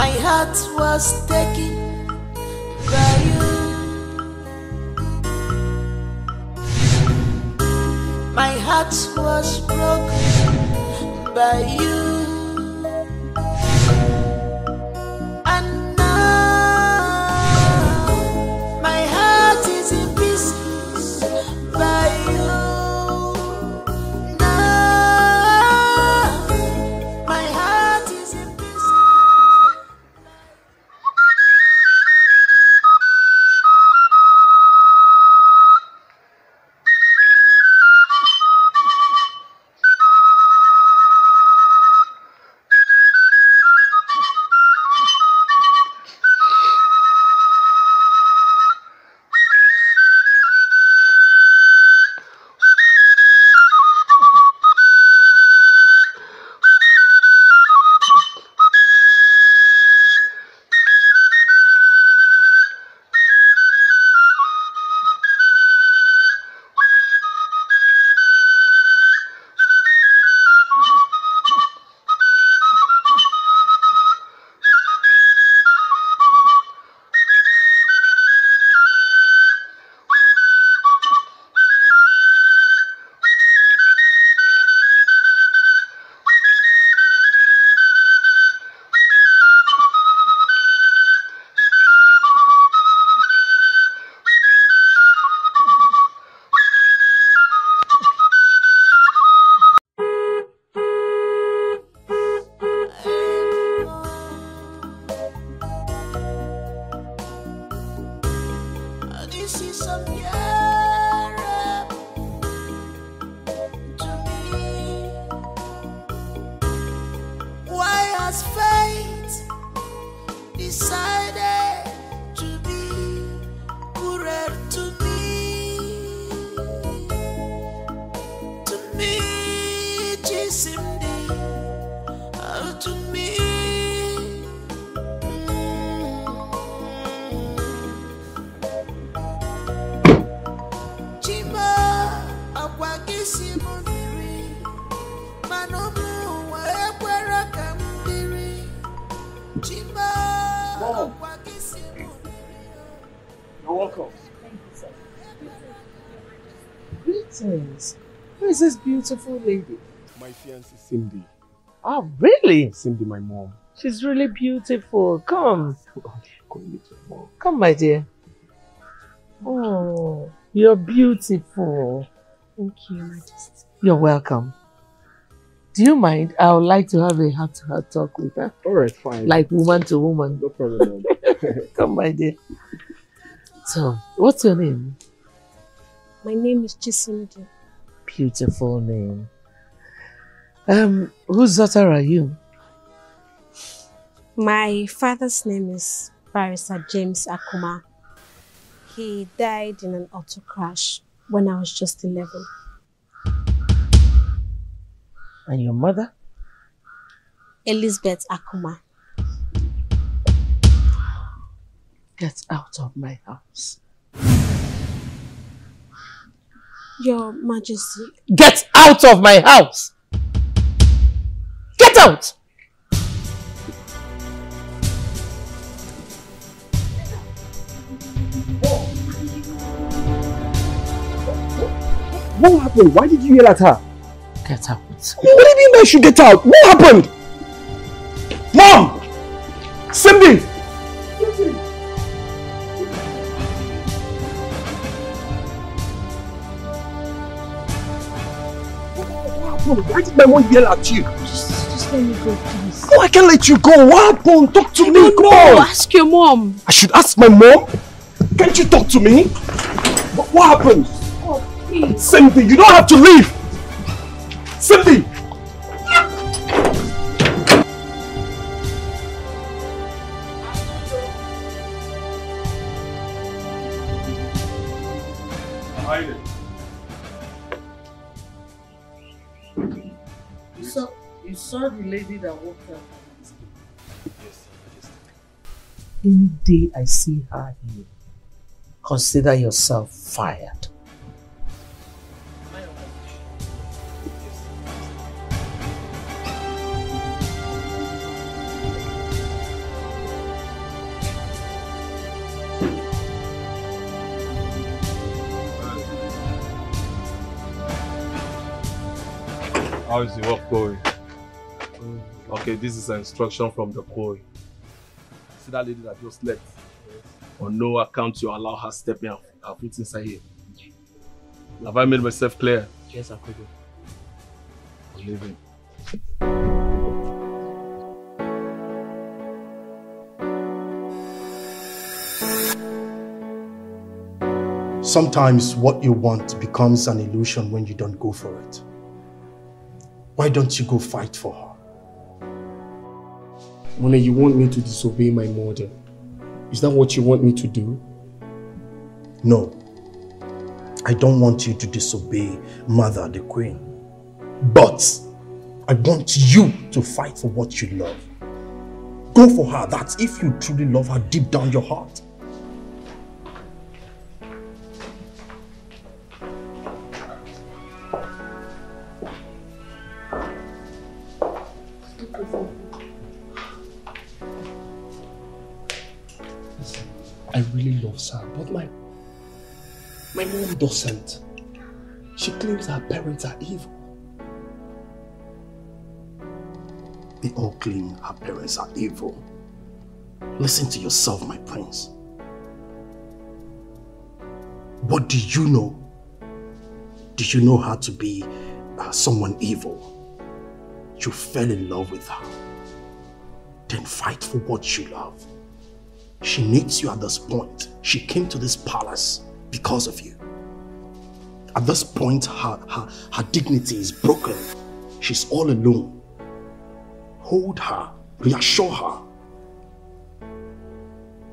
My heart was taken by you. My heart was broken by you. This beautiful lady. My fiancée Cindy. Oh, really? Cindy, my mom. She's really beautiful. Come. Come, my dear. Oh, you're beautiful. Thank you, Majesty. You're welcome. Do you mind? I would like to have a heart-to-heart talk with her. Alright, fine. Like woman to woman. No problem. Come, my dear. So, what's your name? My name is Chisimdi. Beautiful name. Whose daughter are you? My father's name is Barrister James Akuma. He died in an auto crash when I was just 11. And your mother? Elizabeth Akuma. Get out of my house. Your Majesty. Get out of my house! Get out! What happened? Why did you yell at her? Get out. What do you mean I should get out? What happened? Mom! Cindy! Why did my mom yell at you? Just let me go, please. No, I can't let you go. What happened? Talk to me. Come on. Ask your mom. I should ask my mom? Can't you talk to me? What happened? Oh, please. Cindy, you don't have to leave. Cindy. Saw the lady that walked out. Yes, Majesty. Any day I see her here, consider yourself fired. How is the work going? Okay, this is an instruction from the boy. See that lady that just left? Yes. On no account you allow her step in her foot inside here. Have I made myself clear? Yes, Akudo. I'm leaving. Sometimes what you want becomes an illusion when you don't go for it. Why don't you go fight for her? Mona, you want me to disobey my mother. Is that what you want me to do? No. I don't want you to disobey Mother the Queen. But I want you to fight for what you love. Go for her. That's if you truly love her deep down your heart. I really love her, but my mom doesn't. She claims her parents are evil. They all claim her parents are evil. Listen to yourself, my prince. What do you know? Do you know her to be someone evil? You fell in love with her. Then fight for what you love. She needs you at this point. She came to this palace because of you. At this point, her dignity is broken. She's all alone. Hold her, reassure her.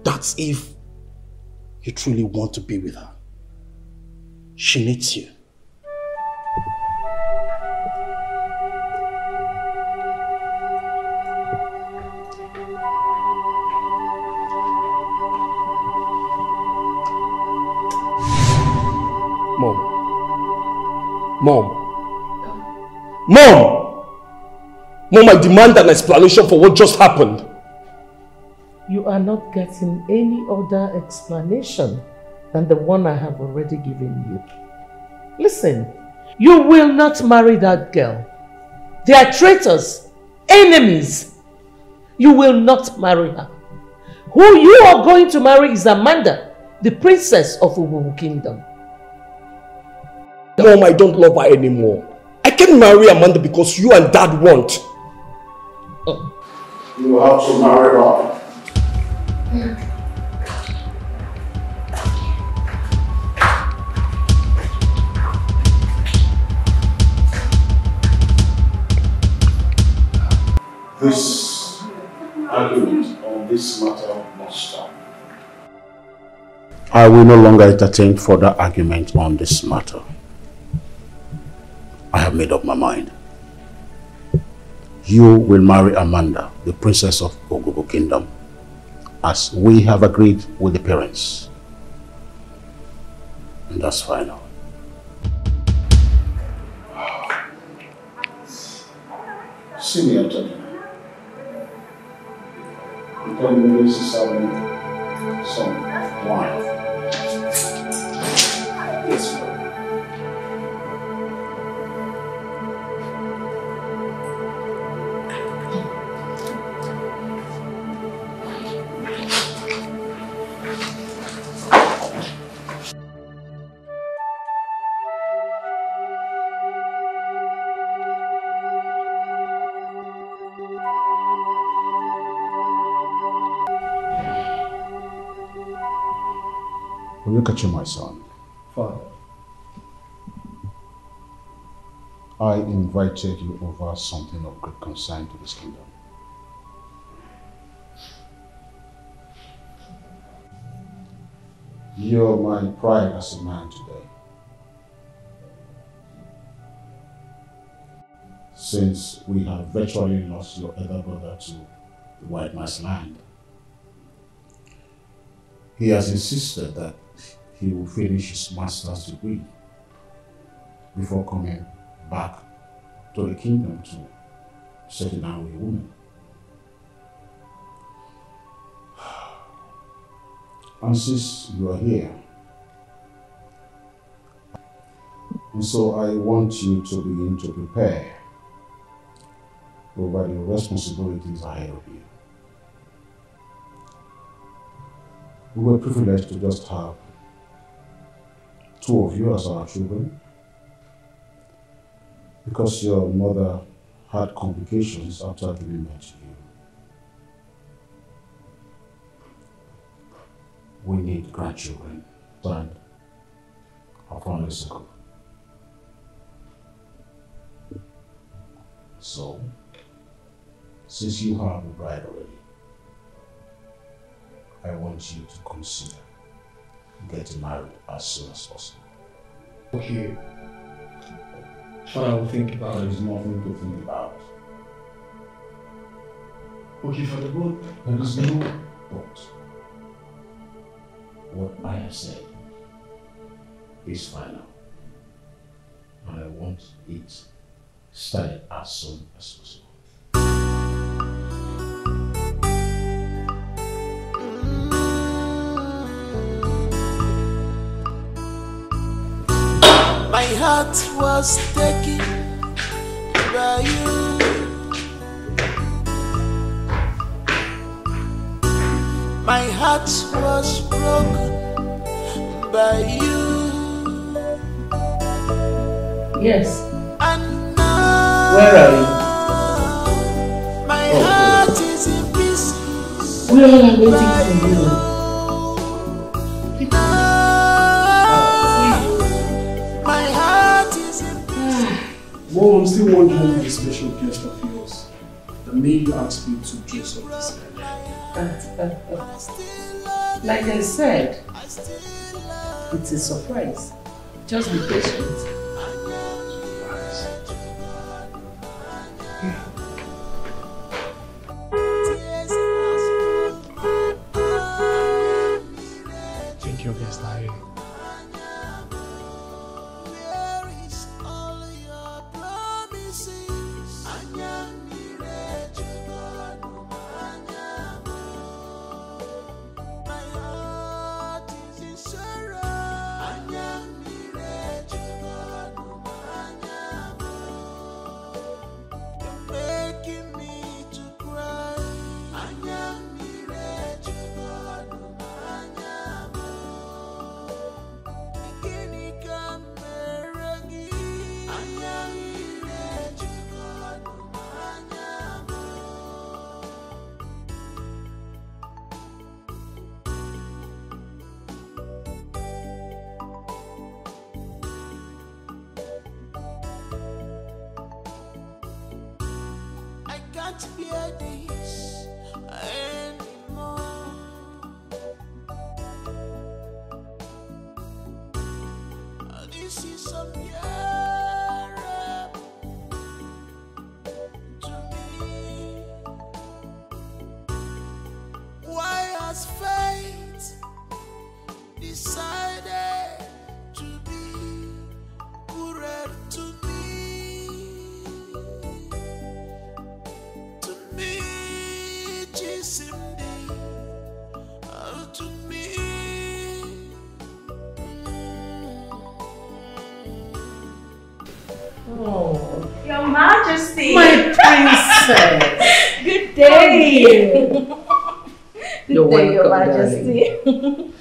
That's if you truly want to be with her. She needs you. Mom, I demand an explanation for what just happened. You are not getting any other explanation than the one I have already given you. Listen, you will not marry that girl. They are traitors, enemies. You will not marry her. Who you are going to marry is Amanda, the princess of Ubu Kingdom. Mom, I don't love her anymore. I can't marry Amanda because you and Dad won't. You have to marry her. This argument on this matter must stop. I will no longer entertain further argument on this matter. I have made up my mind. You will marry Amanda, the princess of Ogugu Kingdom, as we have agreed with the parents. And that's final. See me, Antonio. You can release this album some wine. Yes, Oyekachi, my son. Father. I invited you over something of great concern to this kingdom. You're my pride as a man today. Since we have virtually lost your elder brother to the white man's land, he has insisted that he will finish his master's degree before coming back to the kingdom to settle down with a woman. And since you are here, and so I want you to begin to prepare over the responsibilities ahead of you. We were privileged to just have two of you as our children. Because your mother had complications after giving birth to you. We need grandchildren and our family circle. So, since you have a bride already, I want you to consider getting married as soon as possible. Okay. But I will think about it. There is nothing to think about. Okay, Father God, there is no but. What I have said is final. And I want it started as soon as possible. My heart was taken by you. My heart was broken by you. Yes. And now, where are you? My heart is in pieces. We are all waiting for you. Well, I'm still wondering the special guest of yours that made you ask me to dress up this guy. Like I said, it's a surprise. Just be patient. Thank you, guest.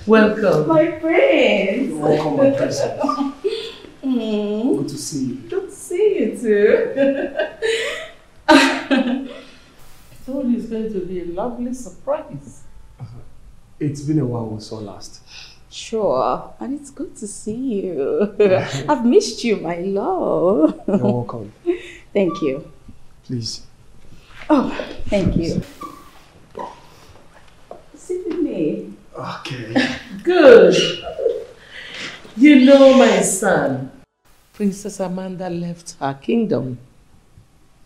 Welcome. My prince. Welcome, my princess. Good to see you. Good to see you too. I told you it's going to be a lovely surprise. It's been a while we saw last. Sure, and it's good to see you. I've missed you, my love. You're welcome. Thank you. Please. Oh, thank you. Sit with me. Okay. Good. You know, my son, Princess Amanda left her kingdom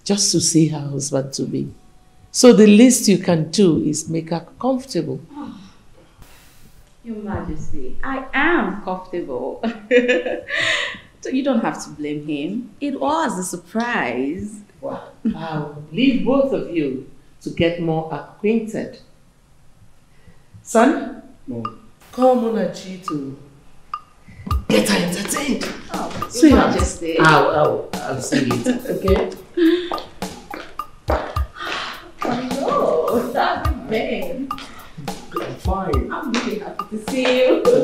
just to see her husband-to-be. So the least you can do is make her comfortable. Oh, Your Majesty, I am comfortable. So you don't have to blame him. It was a surprise. Wow. I'll leave both of you to get more acquainted. Son? No. Call Munachi to get her entertained. Oh, sweetheart. I'll see you later, okay?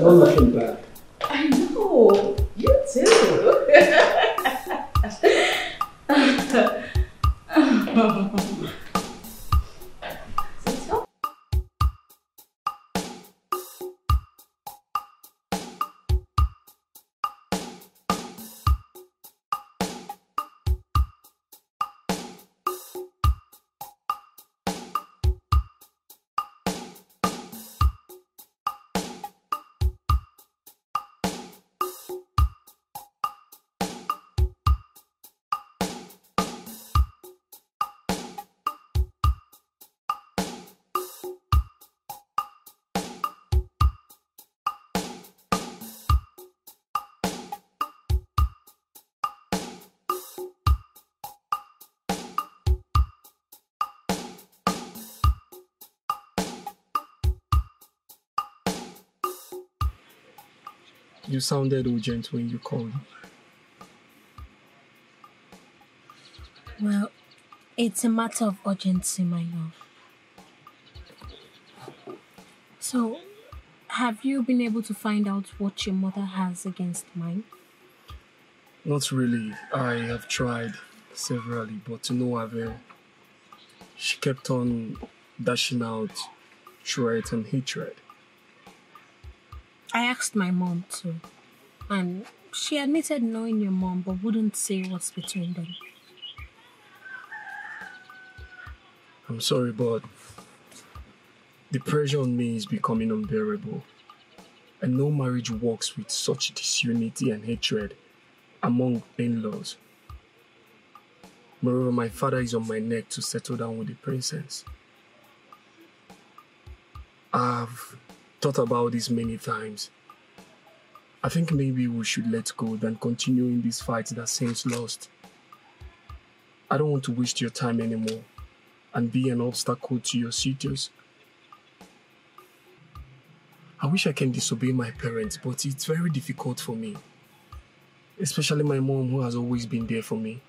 done nothing bad. I know. You too. You sounded urgent when you called. Well, it's a matter of urgency, my love. So, have you been able to find out what your mother has against mine? Not really. I have tried severally, but to no avail. She kept on dashing out threat and hatred. I asked my mom too, and she admitted knowing your mom but wouldn't say what's between them. I'm sorry, but the pressure on me is becoming unbearable, and no marriage works with such disunity and hatred among in-laws. Moreover, my father is on my neck to settle down with the princess. I've thought about this many times. I think maybe we should let go than continuing this fight that seems lost. I don't want to waste your time anymore and be an obstacle to your suitors. I wish I can disobey my parents, but it's very difficult for me, especially my mom, who has always been there for me.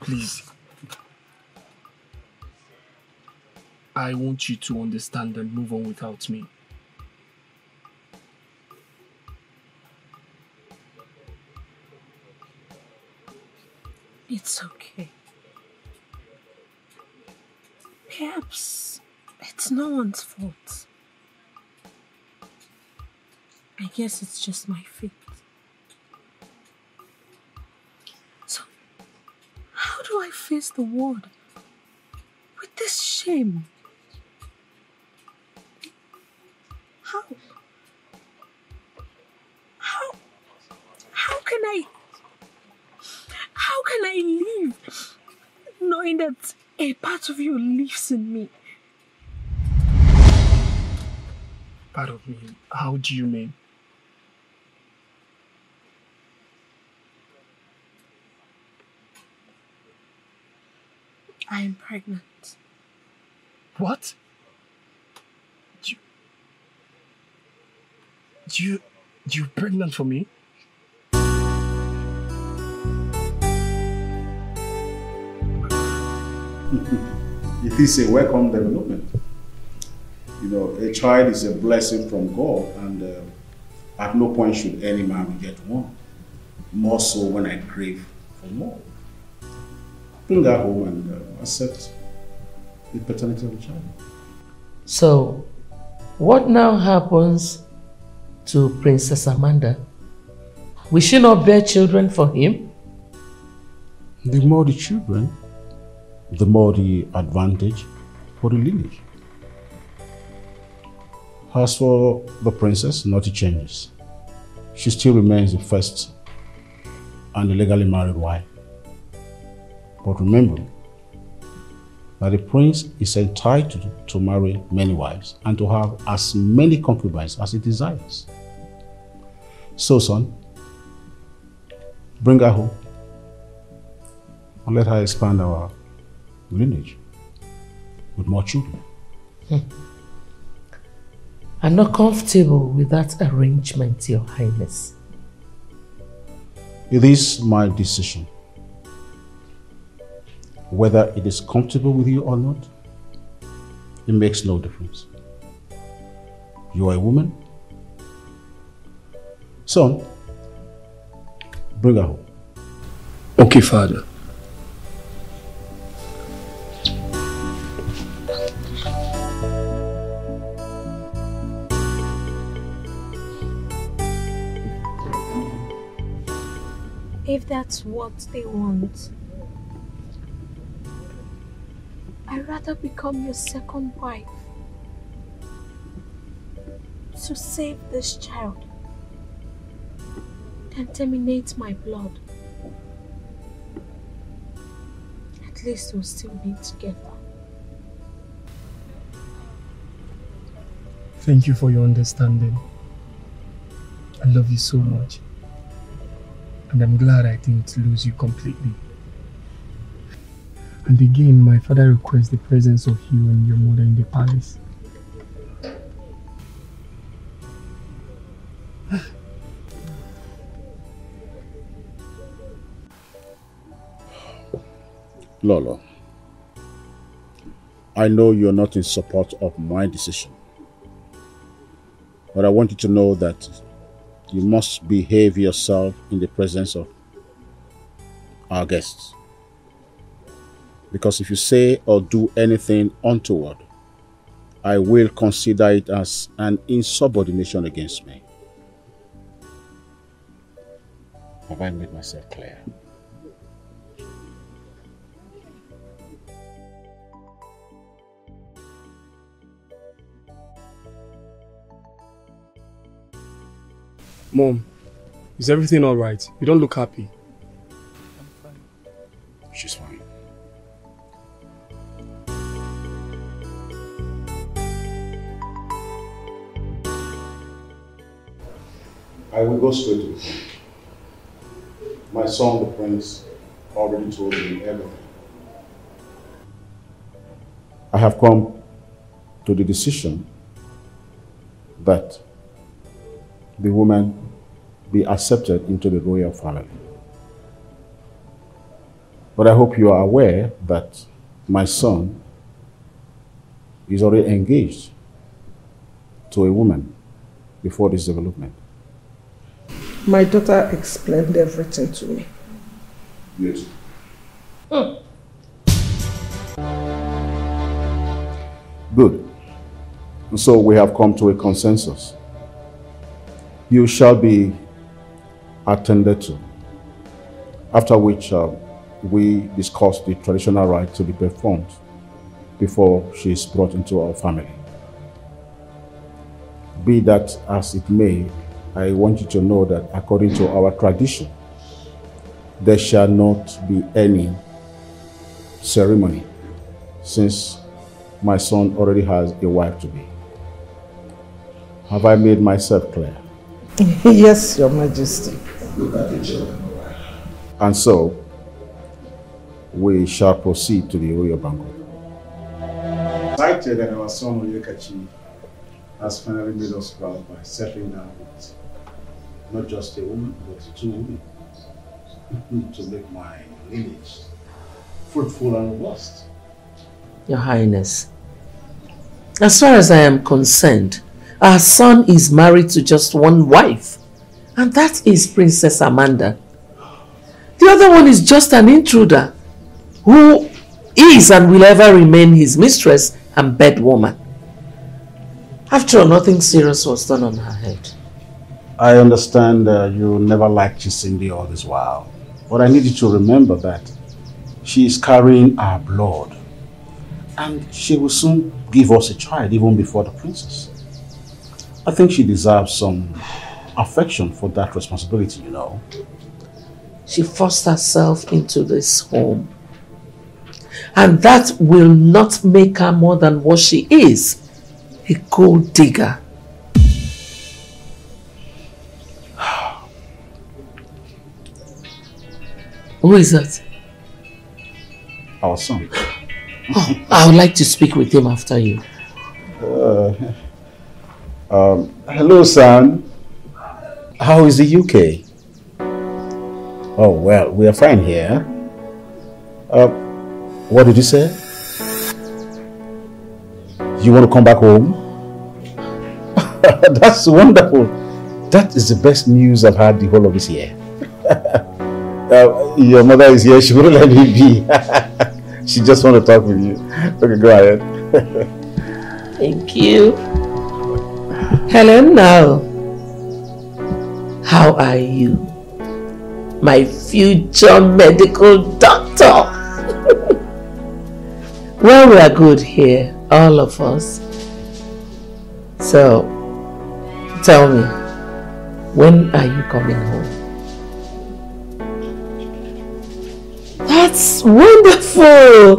Please, I want you to understand and move on without me. It's okay. Perhaps it's no one's fault. I guess it's just my fate. So, how do I face the world with this shame? How can I live knowing that a part of you lives in me? Part of me? How do you mean? I am pregnant. What? You're pregnant for me? It is a welcome development. You know, a child is a blessing from God, and at no point should any man get one. More so when I crave for more. Bring her home and accept the paternity of the child. So, what now happens to Princess Amanda? Will she not bear children for him? The more the children, the more the advantage for the lineage. As for the princess, nothing changes. She still remains the first and the legally married wife. But remember that the prince is entitled to marry many wives and to have as many concubines as he desires. So, son, bring her home and let her expand our lineage with more children. I'm not comfortable with that arrangement, Your Highness. It is my decision. Whether it is comfortable with you or not, it makes no difference. You are a woman Son, bring her home. Okay, Father. If that's what they want, I'd rather become your second wife to save this child than terminate my blood. At least we'll still be together. Thank you for your understanding. I love you so much. And I'm glad I didn't lose you completely. And again, my father requests the presence of you and your mother in the palace. Lolo, I know you're not in support of my decision, but I want you to know that you must behave yourself in the presence of our guests. Because if you say or do anything untoward, I will consider it as an insubordination against me. Have I made myself clear? Mom, is everything all right? You don't look happy. I'm fine. She's fine. I will go straight with him. My son, the prince, already told me everything. I have come to the decision that the woman be accepted into the royal family. But I hope you are aware that my son is already engaged to a woman before this development. My daughter explained everything to me. Yes. Oh. Good. So we have come to a consensus. You shall be attended to, after which we discuss the traditional rite to be performed before she is brought into our family. Be that as it may, I want you to know that according to our tradition, there shall not be any ceremony, since my son already has a wife to be. Have I made myself clear? Yes, Your Majesty. Look at the children. And so, we shall proceed to the royal banquet. Excited that our son Oyekachi has finally made us proud by settling down with not just a woman, but two women to make my lineage fruitful and robust. Your Highness, as far as I am concerned, our son is married to just one wife, and that is Princess Amanda. The other one is just an intruder who is and will ever remain his mistress and bedwoman. After all, nothing serious was done on her head. I understand you never liked Chisimdi all this while, but I need you to remember that she is carrying our blood, and she will soon give us a child even before the princess. I think she deserves some affection for that responsibility, you know. She forced herself into this home. And that will not make her more than what she is, a gold digger. Who is that? Our son. Oh, I would like to speak with him after you. Hello, son. How is the UK? Oh, well, we are fine here. What did you say? You want to come back home? That's wonderful. That is the best news I've had the whole of this year. Your mother is here. She wouldn't let me be. She just wants to talk with you. Okay, go ahead. Thank you. Helen, now. How are you? My future medical doctor. Well, we are good here, all of us. So, tell me, when are you coming home? That's wonderful!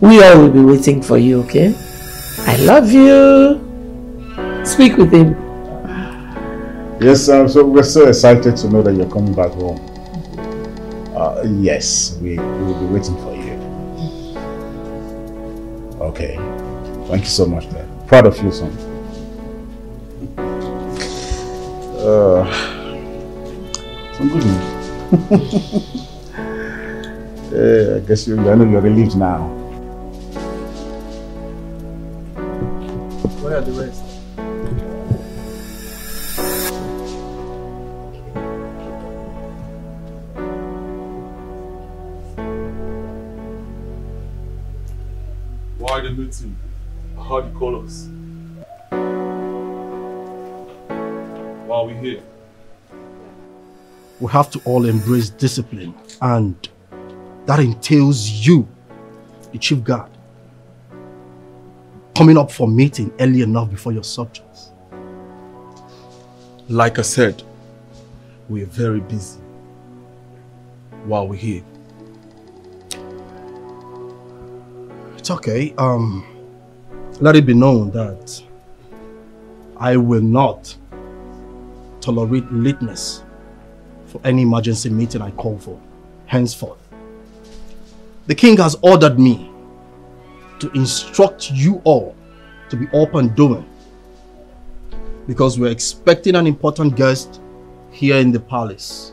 We all will be waiting for you, okay? I love you! Speak with him. Yes, we're so excited to know that you're coming back home. Yes, we'll be waiting for you. Okay. Thank you so much, man. Proud of you, son. Some good news. Yeah, I guess I know you're relieved now. Where are the rest? Why the meeting? How do you call us? Why are we here? We have to all embrace discipline, and that entails you, the chief guard, coming up for meeting early enough before your subjects. Like I said, we are very busy while we're here. It's okay. Let it be known that I will not tolerate lateness for any emergency meeting I call for, henceforth. The king has ordered me to instruct you all to be up and doing, because we're expecting an important guest here in the palace.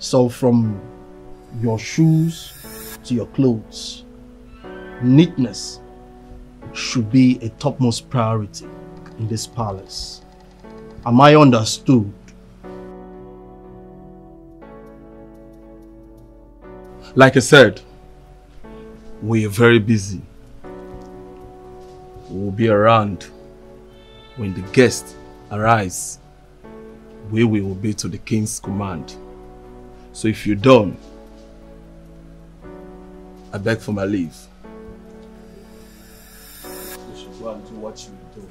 So from your shoes to your clothes, neatness should be a topmost priority in this palace. Am I understood? Like I said, we are very busy. We will be around when the guests arise. We will obey to the king's command. So if you don't, I beg for my leave. You should go and do what you do.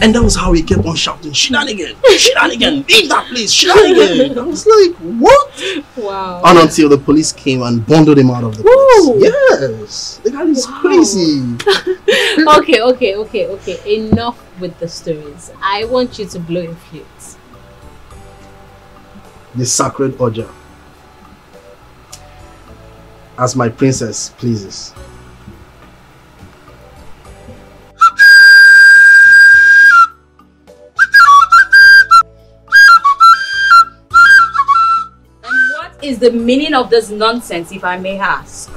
And that was how he kept on shouting, "Shenanigan! Shenanigan! Leave that place! Shenanigan!" I was like, what? Wow. And until the police came and bundled him out of the place. Yes! The guy is crazy. Okay. Enough with the stories. I want you to blow your fuse. The sacred Oja. As my princess pleases. Is the meaning of this nonsense, if I may ask?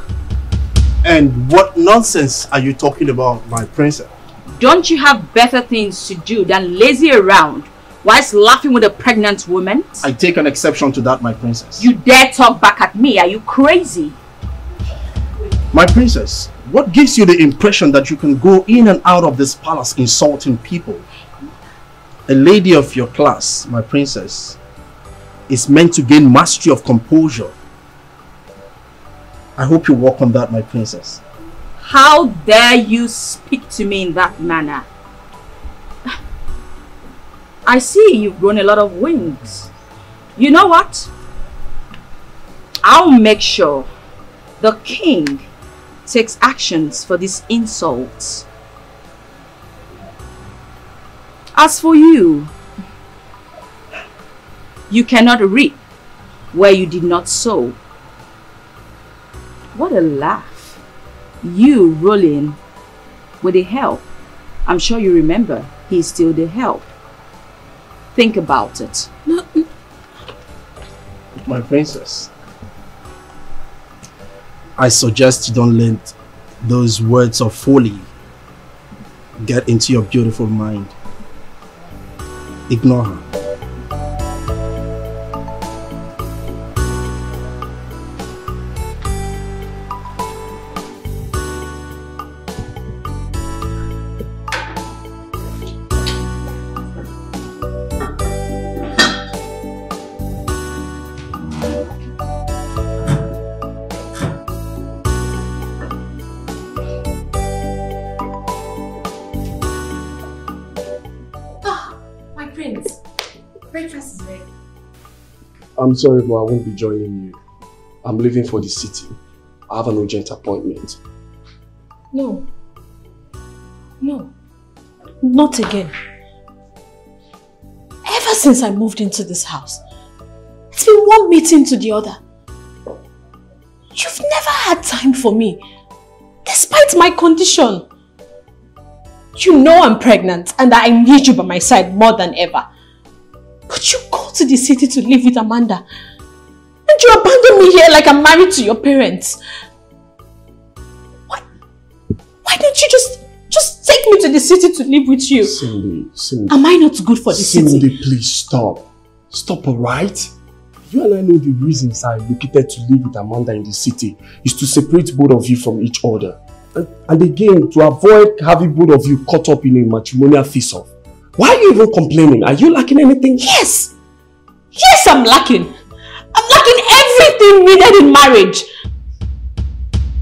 And what nonsense are you talking about, my princess? Don't you have better things to do than lazy around whilst laughing with a pregnant woman? I take an exception to that, my princess. You dare talk back at me? Are you crazy? My princess, what gives you the impression that you can go in and out of this palace insulting people? A lady of your class, my princess, is meant to gain mastery of composure. I hope you work on that, my princess. How dare you speak to me in that manner? I see you've grown a lot of wings. You know what? I'll make sure the king takes actions for these insults. As for you, you cannot reap where you did not sow. What a laugh. you, Rollin, were the help. I'm sure you remember, he's still the help. Think about it. No. My princess, I suggest you don't let those words of folly get into your beautiful mind. Ignore her. I'm sorry, but I won't be joining you. I'm leaving for the city. I have an urgent appointment. No. No. Not again. Ever since I moved into this house, it's been one meeting to the other. You've never had time for me, despite my condition. You know I'm pregnant and that I need you by my side more than ever. But you go to the city to live with Amanda, and you abandon me here like I'm married to your parents. Why don't you just take me to the city to live with you? Cindy. Am I not good for the city? Cindy, please stop. Stop, alright? You and I know the reasons I located to live with Amanda in the city is to separate both of you from each other. And again, to avoid having both of you caught up in a matrimonial face-off. Why are you even complaining? Are you lacking anything? Yes! Yes, I'm lacking! I'm lacking everything needed in marriage!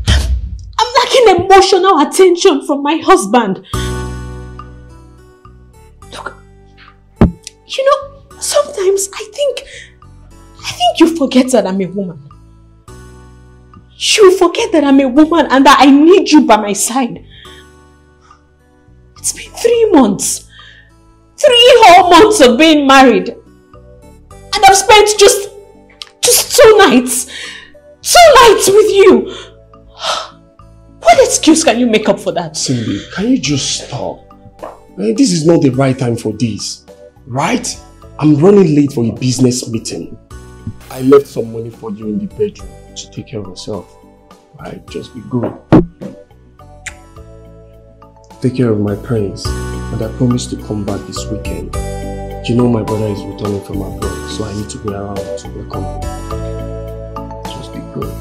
I'm lacking emotional attention from my husband! Look, you know, sometimes I think you forget that I'm a woman. You forget that I'm a woman and that I need you by my side. It's been 3 months. 3 whole months of being married, and I've spent just 2 nights. 2 nights with you. What excuse can you make up for that? Cindy, can you just stop? This is not the right time for this, right? I'm running late for a business meeting. I left some money for you in the bedroom to take care of yourself. Right, just be good. Take care of my parents. And I promise to come back this weekend. You know my brother is returning from abroad, so I need to be around to welcome him. Just be good.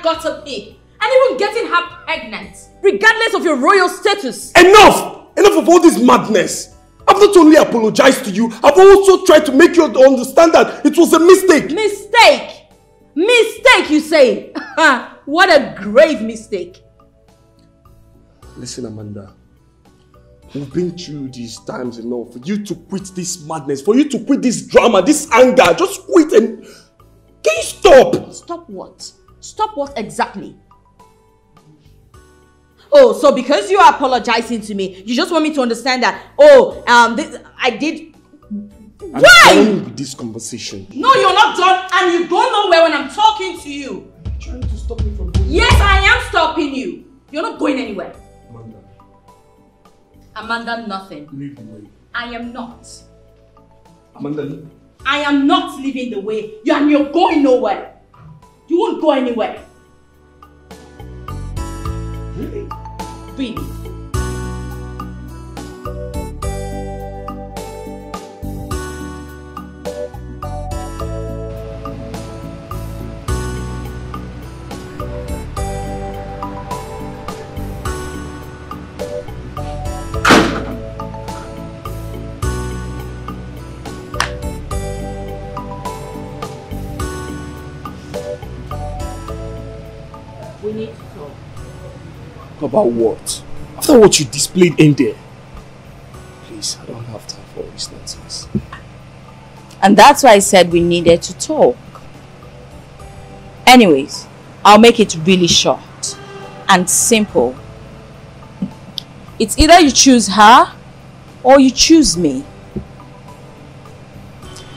Gutter pig, and even getting her pregnant, regardless of your royal status. Enough! Enough of all this madness! I've not only apologized to you, I've also tried to make you understand that it was a mistake. Mistake? Mistake, you say? What a grave mistake. Listen, Amanda. We've been through these times enough for you to quit this madness, for you to quit this drama, this anger. Just quit and... Can you stop? Stop what? Stop what exactly? Oh, so because you are apologizing to me, you just want me to understand that, oh, I did... I'm done with this conversation. No, you're not done, and you go nowhere when I'm talking to you. Are you trying to stop me from going? Yes, I am stopping you. You're not going anywhere. Amanda. Amanda, nothing. Leave the way. I am not. Amanda, leave. I am not leaving the way. You're going nowhere. You won't go anywhere. Really? Really. We need to talk. About what? After what you displayed in there? Please, I don't have time for all these nonsense. And that's why I said we needed to talk. Anyways, I'll make it really short and simple. It's either you choose her or you choose me.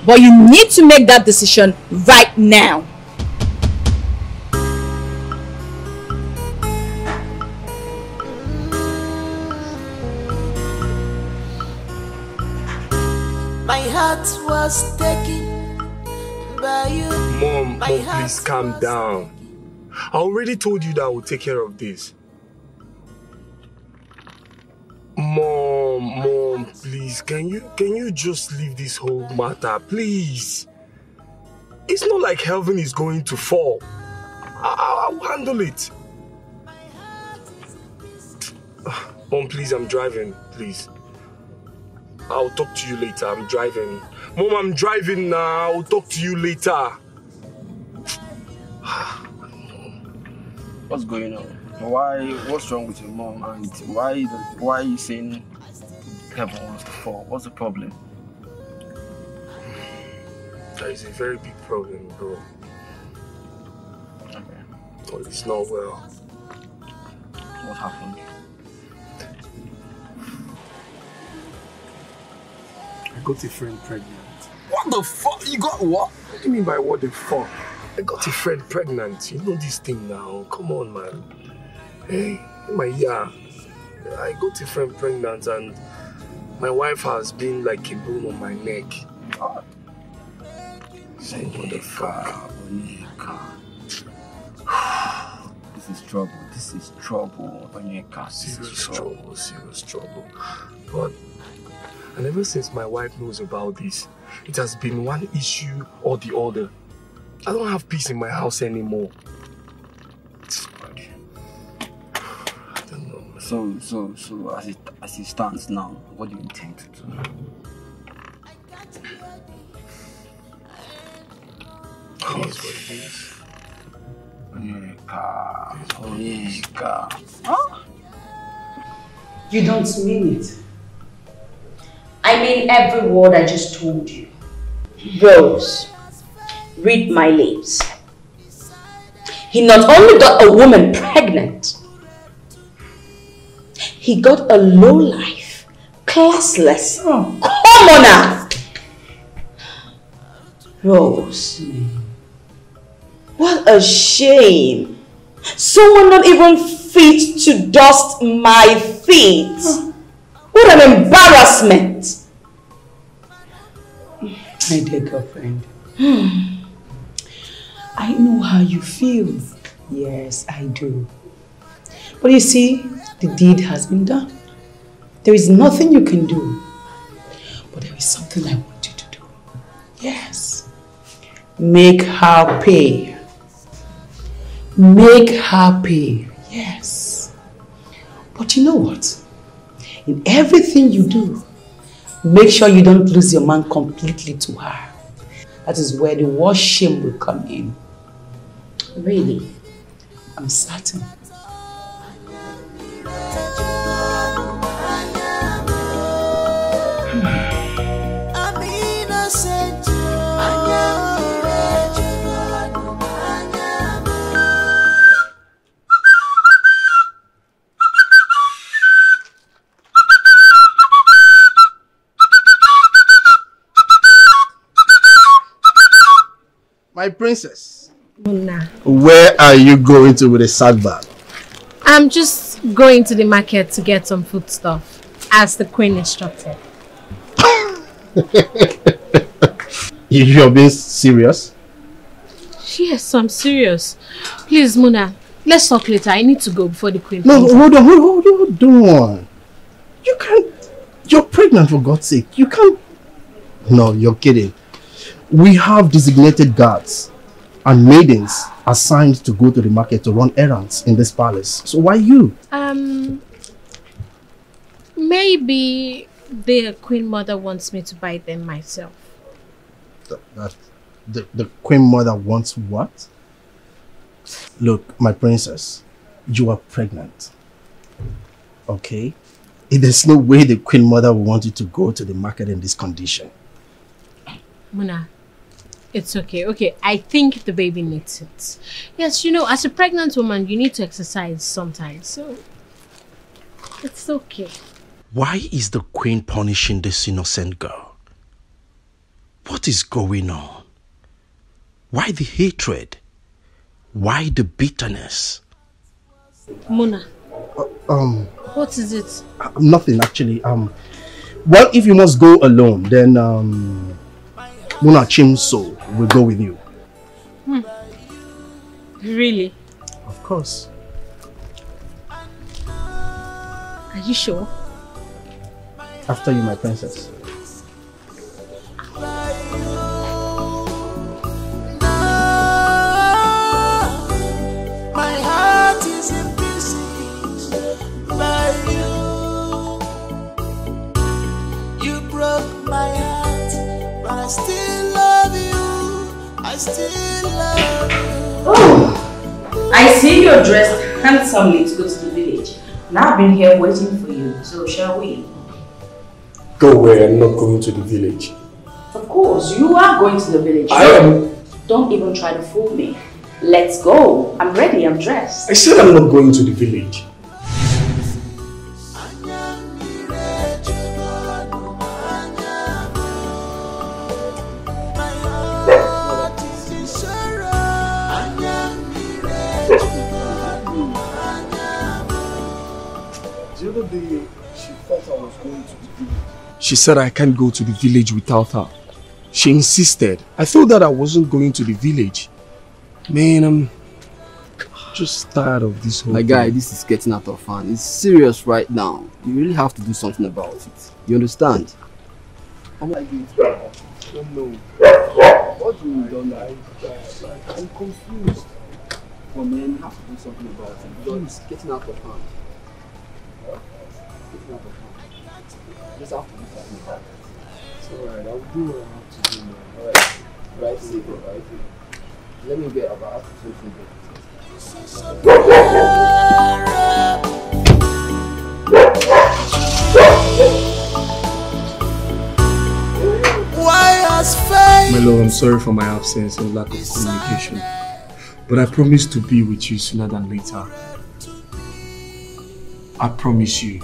But you need to make that decision right now. My heart was taken by you. Mom, please calm down. I already told you that I will take care of this. Mom, please, can you just leave this whole matter, please? It's not like heaven is going to fall. I'll handle it. Mom, please, I'm driving, please. I'll talk to you later, I'm driving. Mom, I'm driving now, I'll talk to you later. What's going on? What's wrong with your mom, and why are you saying heaven wants to fall? What's the problem? That is a very big problem, bro. Okay. But it's not well. What happened? I got a friend pregnant. What the fuck? You got what? What do you mean by what the fuck? I got a friend pregnant. You know this thing now. Come on, man. Hey, my yeah, I got a friend pregnant and my wife has been like a bone on my neck. God. Say what the fuck? This is trouble. This is trouble. Serious trouble. But and ever since my wife knows about this, it has been one issue or the other. I don't have peace in my house anymore. So as it stands now, what do you intend to do? Huh? You don't mean it. I mean every word I just told you. Rose, read my lips. He not only got a woman pregnant, he got a lowlife, classless commoner. Rose, what a shame. Someone not even fit to dust my feet. What an embarrassment. My dear girlfriend, I know how you feel. Yes, I do. But you see, the deed has been done. There is nothing you can do. But there is something I want you to do. Yes. Make her pay. Make her pay. Yes. But you know what? In everything you do, make sure you don't lose your man completely to her. That is where the worst shame will come in. Really? I'm certain. My princess, Muna, where are you going to with a sad bag? I'm just going to the market to get some foodstuff, as the queen instructed. You're being serious? Yes, I'm serious. Please, Muna, let's talk later. I need to go before the queen. No, hold on. You can't. You're pregnant, for God's sake. You can't. No, you're kidding. We have designated guards and maidens assigned to go to the market to run errands in this palace. So why you? Maybe the Queen Mother wants me to buy them myself. The Queen Mother wants what? Look, my princess, you are pregnant. Okay? There's no way the Queen Mother will want you to go to the market in this condition. Muna, it's okay. Okay, I think the baby needs it. Yes, you know, as a pregnant woman, you need to exercise sometimes. So, it's okay. Why is the Queen punishing this innocent girl? What is going on? Why the hatred? Why the bitterness? Muna. What is it? Nothing, actually. Well, if you must go alone, then Muna Chimso will go with you. Hmm. Really? Of course. Are you sure? After you, my princess. I still love you. Oh, I see you're dressed handsomely to go to the village. And I've been here waiting for you, so shall we? Go away, I'm not going to the village. Of course, you are going to the village. I am. Don't even try to fool me. Let's go. I'm ready, I'm dressed. I said I'm not going to the village. She said I can't go to the village without her. She insisted. I thought that I wasn't going to the village. Man, I'm just tired of this whole thing. My guy, this is getting out of hand. It's serious right now. You really have to do something about it. You understand? I'm like this. I don't know. What do you do? I'm confused. But man, you have to do something about it. It's getting out of hand. Just after you talk me back. It's alright, I'll do what I have to do now. Alright, right here. Let me get about half to My love, I'm sorry for my absence and lack of communication. But I promise to be with you sooner than later. I promise you.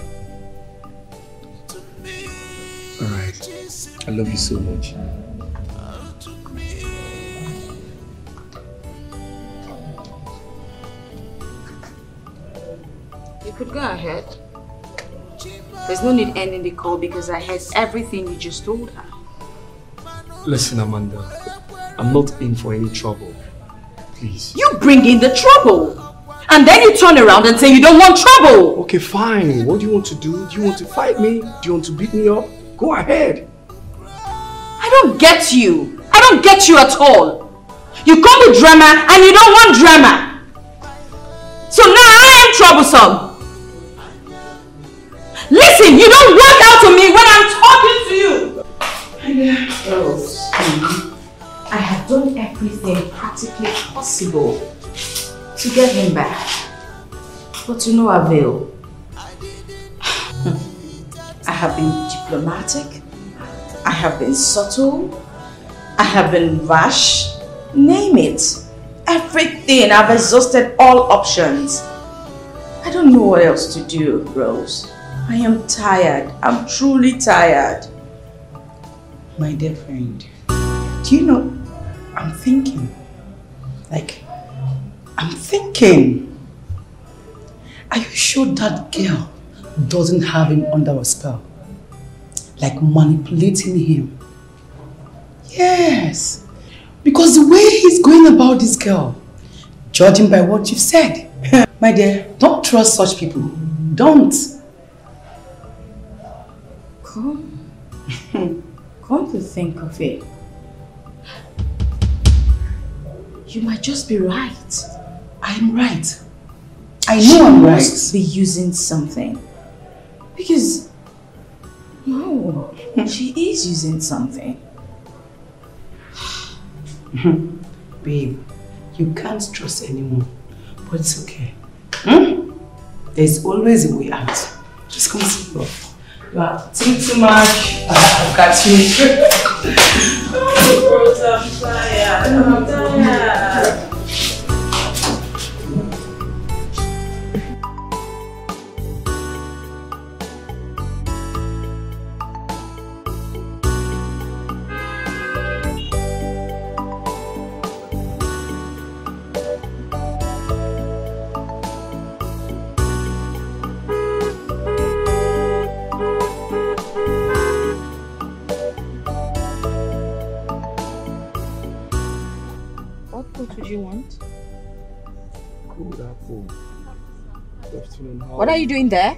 Alright, I love you so much. You could go ahead. There's no need ending the call because I heard everything you just told her. Listen, Amanda, I'm not in for any trouble. Please. You bring in the trouble! And then you turn around and say you don't want trouble! Okay, fine. What do you want to do? Do you want to fight me? Do you want to beat me up? Go ahead. I don't get you. I don't get you at all. You call me drama and you don't want drama. So now I am troublesome. Listen, you don't walk out on me when I'm talking to you. I have done everything practically possible to get him back, but to no avail. I have been diplomatic, I have been subtle, I have been rash, name it. Everything, I've exhausted all options. I don't know what else to do, Rose. I am tired, I'm truly tired. My dear friend, do you know, I'm thinking, are you sure that girl doesn't have him under a spell? Like manipulating him. Yes. Because the way he's going about this girl, judging by what you've said. My dear, don't trust such people. Don't. Come to think of it, you might just be right. I'm right. I know I'm right. She must be using something. Because... No, she is using something. Babe, you can't trust anyone. But it's okay. Hmm? There's always a way out. Just come sit down. You are eating too much. I've got you. I'm tired. What are you doing there?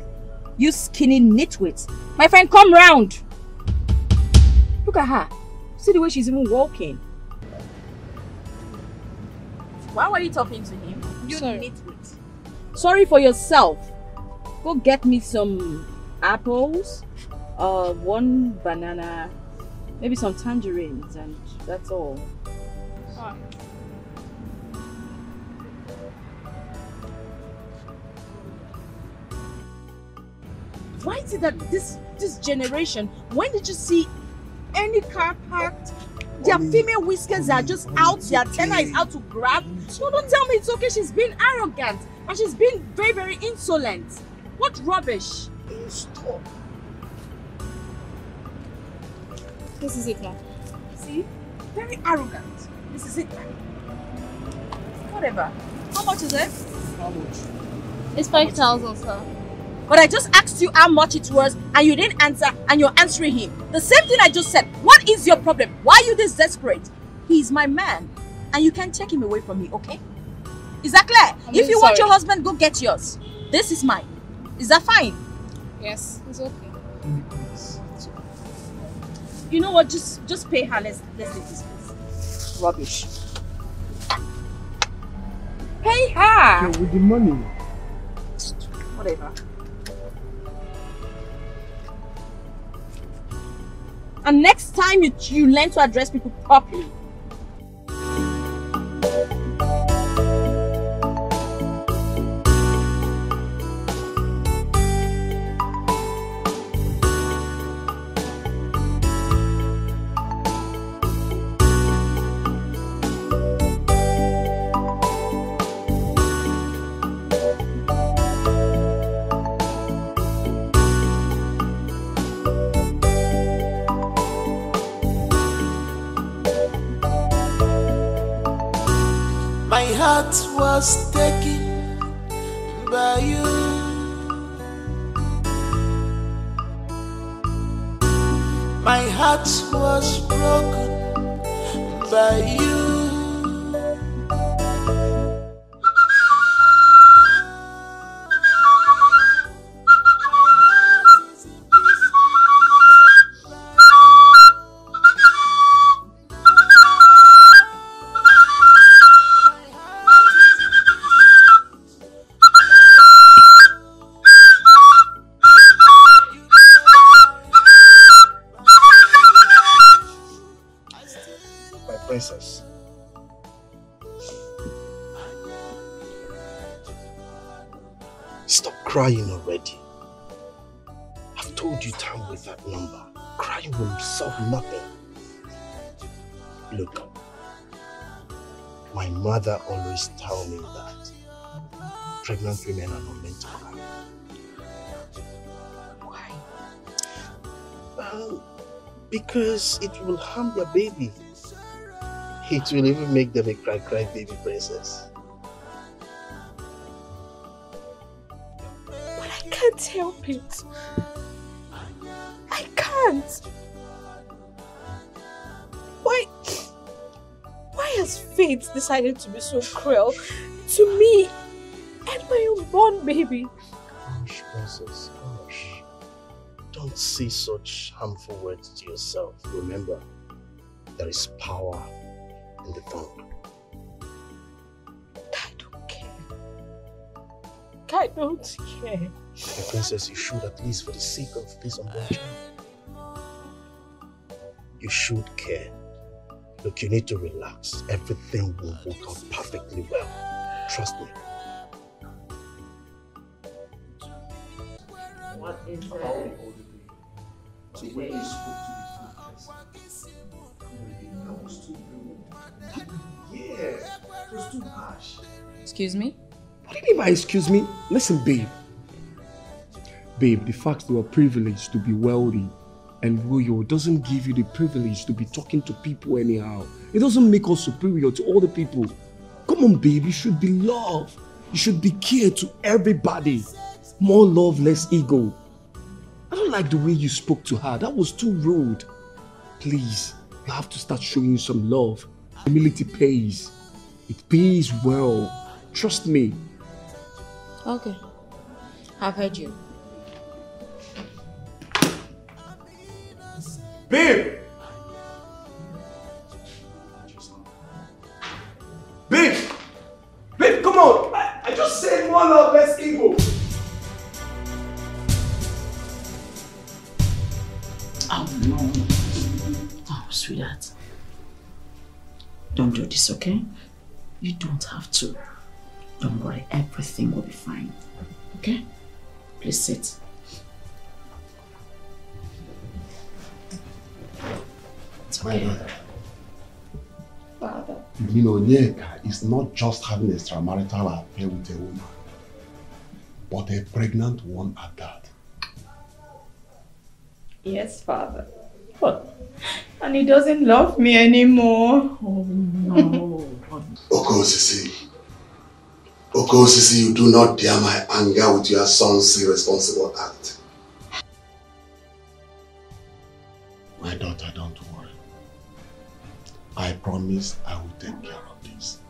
You skinny nitwits. My friend, come round. Look at her. See the way she's even walking. Why were you talking to him? You nitwits. Sorry for yourself. Go get me some apples, one banana, maybe some tangerines, and that's all. Huh. Why is it that this generation, when did you see any car parked? Their female whiskers are just out, their tenor is out to grab. No, don't tell me it's okay, she's being arrogant and she's being very, very insolent. What rubbish. Stop. This is it now. See? Very arrogant. This is it now. Whatever. How much is it? How much? It's 5,000, sir. But I just asked you how much it was and you didn't answer, and you're answering him. The same thing I just said. What is your problem? Why are you this desperate? He's my man and you can take him away from me, okay? Is that clear? I'm if you want your husband, go get yours. This is mine. Is that fine? Yes, it's okay. You know what? Just pay her. Let's leave this place. Rubbish. Pay her! Yeah, with the money. Whatever. And next time you learn to address people properly. Was taken by you. My heart was broken by you. Crying already. I've told you time with that number. Crying will solve nothing. Look, my mother always tells me that pregnant women are not meant to cry. Why? Well, because it will harm their baby. It will even make them a cry baby princess. Help it. I can't. Why has fate decided to be so cruel to me and my unborn baby? Hush, princess, hush. Don't say such harmful words to yourself. Remember, there is power in the tongue. I don't care. I don't care. The princess, you should, at least for the sake of this unborn child, you should care. Look, you need to relax. Everything will work out perfectly well. Trust me. What is it? So when you spoke to the food person, that was too rude. Yes, it was too harsh. Excuse me? What do you mean by excuse me? Listen, babe. Babe, the fact you are privileged to be wealthy and royal doesn't give you the privilege to be talking to people anyhow. It doesn't make us superior to all the people. Come on, babe, you should be loved. You should be cared to everybody. More love, less ego. I don't like the way you spoke to her. That was too rude. Please, you have to start showing some love. Humility pays. It pays well. Trust me. Okay. I've heard you. Babe! Babe! Babe, come on! I just said more love, less ego. Oh no. Oh, sweetheart. Don't do this, okay? You don't have to. Don't worry, everything will be fine. Okay? Please sit. It's okay. Father. You know, Onyeka is not just having an extramarital affair with a woman, but a pregnant one at that. Yes, Father. But, and he doesn't love me anymore. Oh no. Okosisi. Okosisi, you do not dare my anger with your son's irresponsible act. My daughter, don't worry. I promise I will take care of this.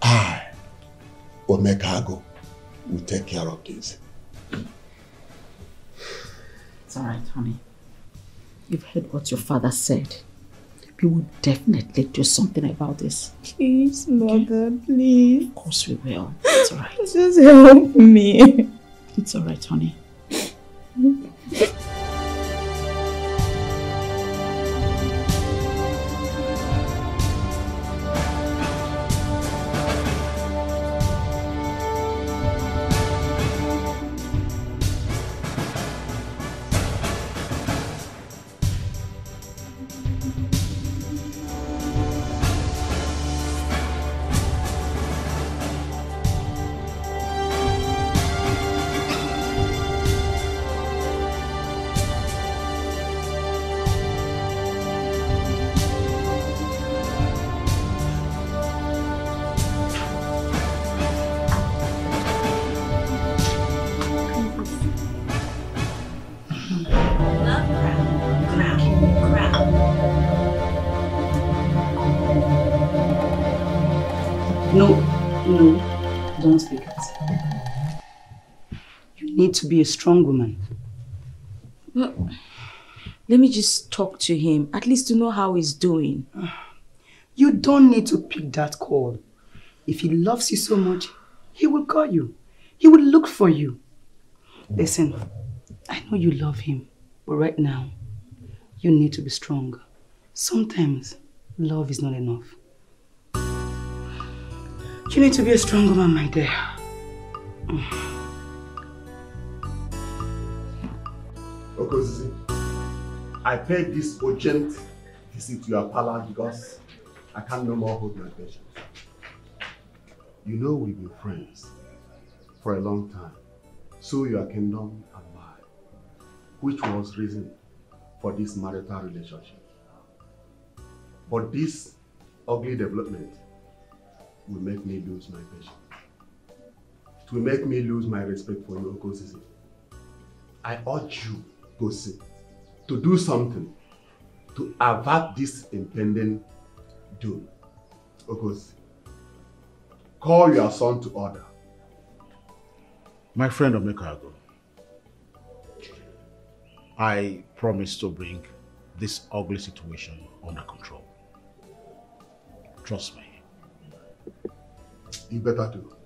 I, Omekago, will take care of this. It's alright, honey. You've heard what your father said. We will definitely do something about this. Please, Mother, okay? Please. Of course we will. It's alright. Just help me. It's alright, honey. To be a strong woman. Well, let me just talk to him, at least to know how he's doing. You don't need to pick that call. If he loves you so much, he will call you. He will look for you. Listen, I know you love him, but right now, you need to be strong. Sometimes, love is not enough. You need to be a strong woman, my dear. Okozi, I paid this urgent visit to your palace because I can no more hold my patience. You know we've been friends for a long time, so your kingdom and mine, which was reason for this marital relationship. But this ugly development will make me lose my patience. It will make me lose my respect for you, Okozi. I urge you, to do something to avert this impending doom. Okozi, call your son to order. My friend Omekago, I promise to bring this ugly situation under control. Trust me. You better do.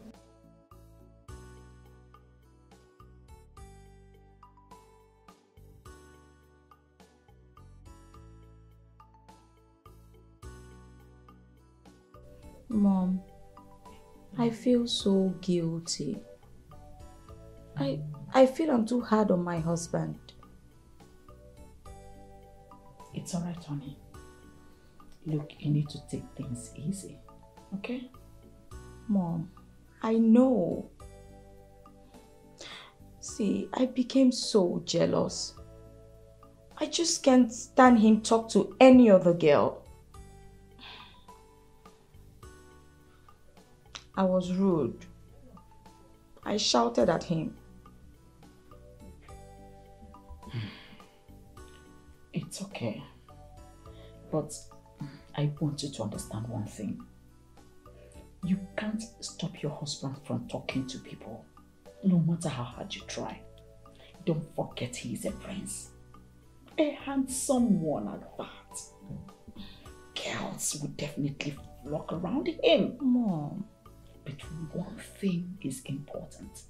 Mom, I feel so guilty. I feel I'm too hard on my husband. It's alright, honey. Look, you need to take things easy, okay? Mom, I know. See, I became so jealous. I just can't stand him talk to any other girl. I was rude. I shouted at him. It's okay. But I want you to understand one thing. You can't stop your husband from talking to people, no matter how hard you try. Don't forget he is a prince. A handsome one at that. Girls would definitely flock around him. Mom. But one thing is important.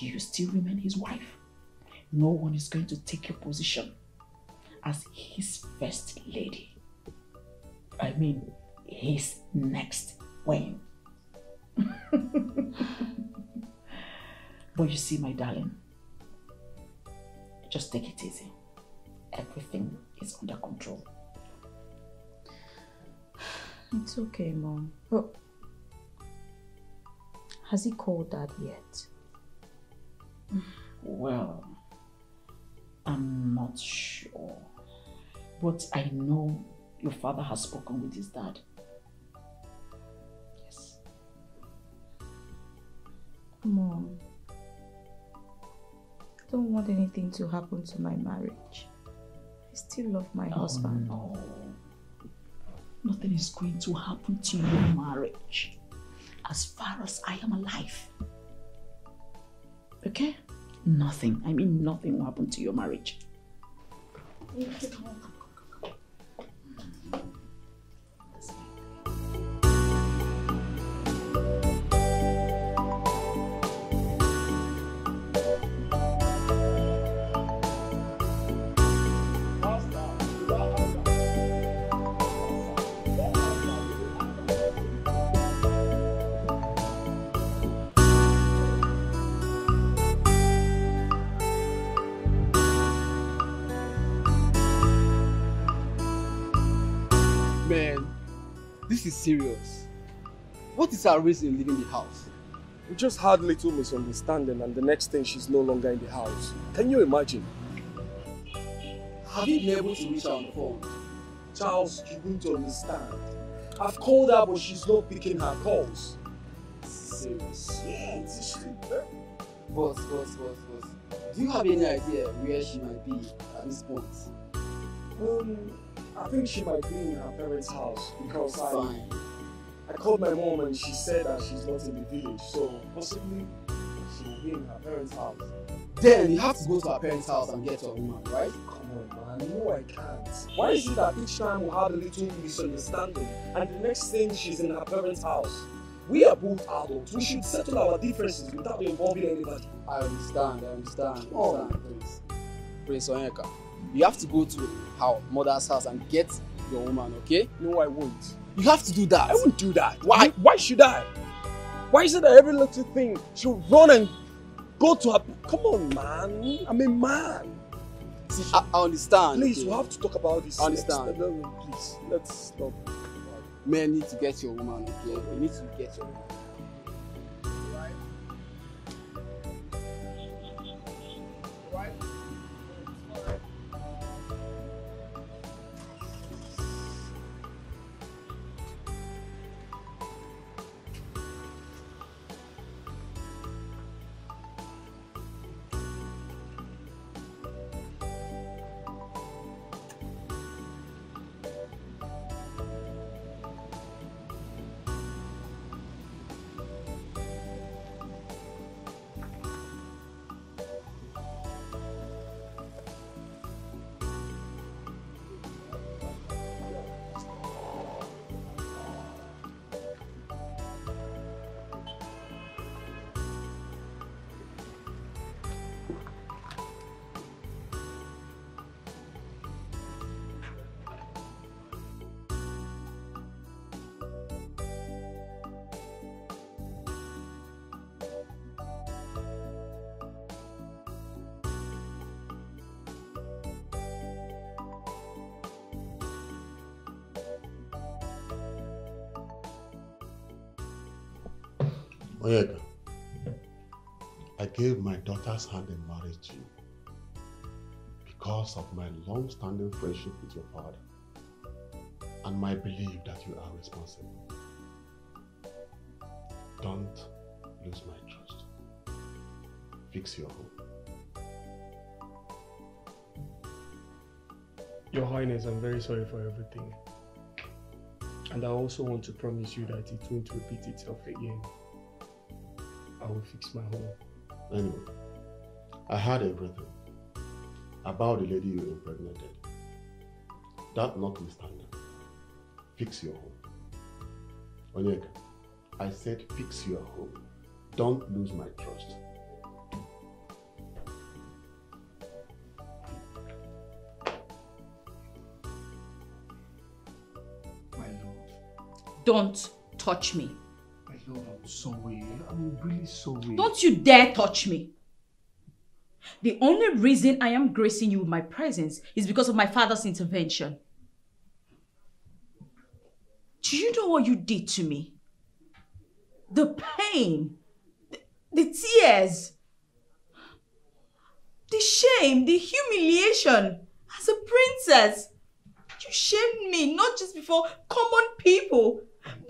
You still remain his wife. No one is going to take your position as his first lady. I mean, his next queen. But you see, my darling, just take it easy. Everything is under control. It's okay, Mom. But has he called Dad yet? Well, I'm not sure. But I know your father has spoken with his dad. Yes. Mom, I don't want anything to happen to my marriage. I still love my husband. No. Nothing is going to happen to your marriage. As far as I am alive, okay? Nothing, I mean nothing will happen to your marriage. This is serious. What is our reason in leaving the house? We just had little misunderstanding and the next thing she's no longer in the house. Can you imagine? Have you been able to reach out on the phone? Charles, you need to understand. I've called her but she's not picking her calls. Serious. Yeah, it's boss, boss. Do you have any idea where she might be at this point? I think she might be in her parents' house because I called my mom and she said that she's not in the village, so possibly she will be in her parents' house. Then you have to go to her parents' house and get your woman, right? Come on, man. No, I can't. Why is it that each time we have a little misunderstanding and the next thing she's in her parents' house? We are both adults. We should settle our differences without involving anybody. I understand. Oh. Prince Oyeka. You have to go to her mother's house and get your woman, okay? No, I won't. You have to do that. I won't do that. Why? Why should I? Why is it that every little thing she'll run and go to her? Come on, man. I'm a man. See, I understand. Please, okay. We have to talk about this. I understand. Please, let's stop. Men need to get your woman, okay? You need to get your woman. Right? Oyeka, I gave my daughter's hand in marriage to you because of my long-standing friendship with your father and my belief that you are responsible. Don't lose my trust. Fix your home. Your Highness, I'm very sorry for everything. And I also want to promise you that it won't repeat itself again. I will fix my home. Anyway, I heard everything about the lady you impregnated. That notwithstanding, fix your home. Onyeka, I said fix your home. Don't lose my trust. Don't touch me. My love, I'm sorry. I'm really sorry. Don't you dare touch me. The only reason I am gracing you with my presence is because of my father's intervention. Do you know what you did to me? The pain, the tears, the shame, the humiliation as a princess. You shamed me, not just before common people,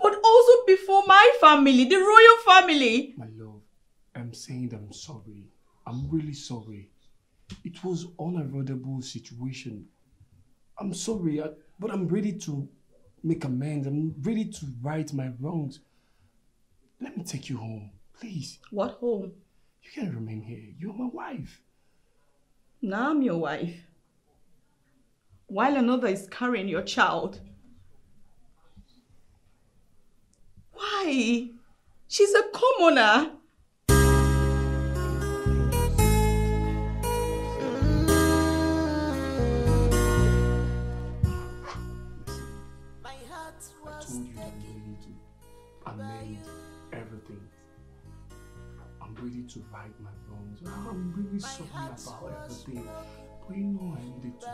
but also before my family, the royal family. My love, I'm saying that I'm sorry. I'm really sorry. It was an unavoidable situation. I'm sorry, but I'm ready to make amends. I'm ready to right my wrongs. Let me take you home, please. What home? You can't remain here. You're my wife. Now I'm your wife, while another is carrying your child. Why? She's a commoner. My heart was taken. I told you I'm ready to amend everything. I'm ready to right my wrongs. I'm really sorry about everything. But you know I needed to.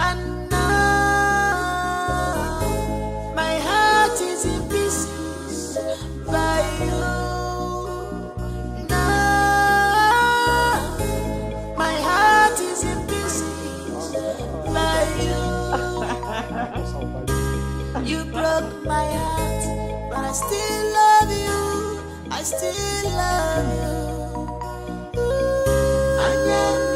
And now my heart is in pieces by you. Now my heart is in pieces by you. You broke my heart, but I still love you. I still love you. I like it.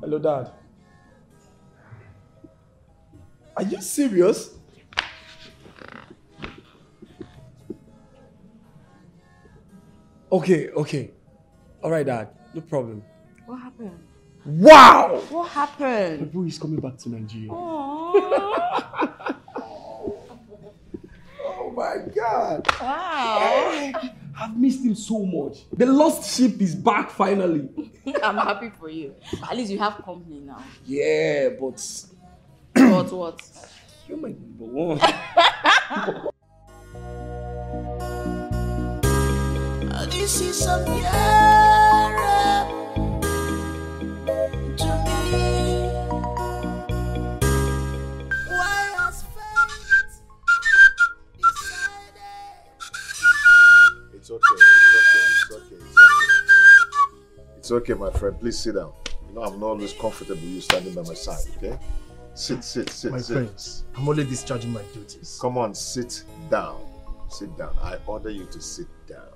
Hello, Dad. Are you serious? Okay. All right, Dad. No problem. What happened? Wow! What happened? People is coming back to Nigeria. Oh my God! Wow! I've missed him so much. The lost sheep is back finally. I'm happy for you. At least you have company now. Yeah, but... What? You're my number one. This is some Europe. It's okay, my friend. Please sit down. You know, I'm not always comfortable you standing by my side, okay? Sit. My friends, I'm only discharging my duties. Come on, sit down. I order you to sit down.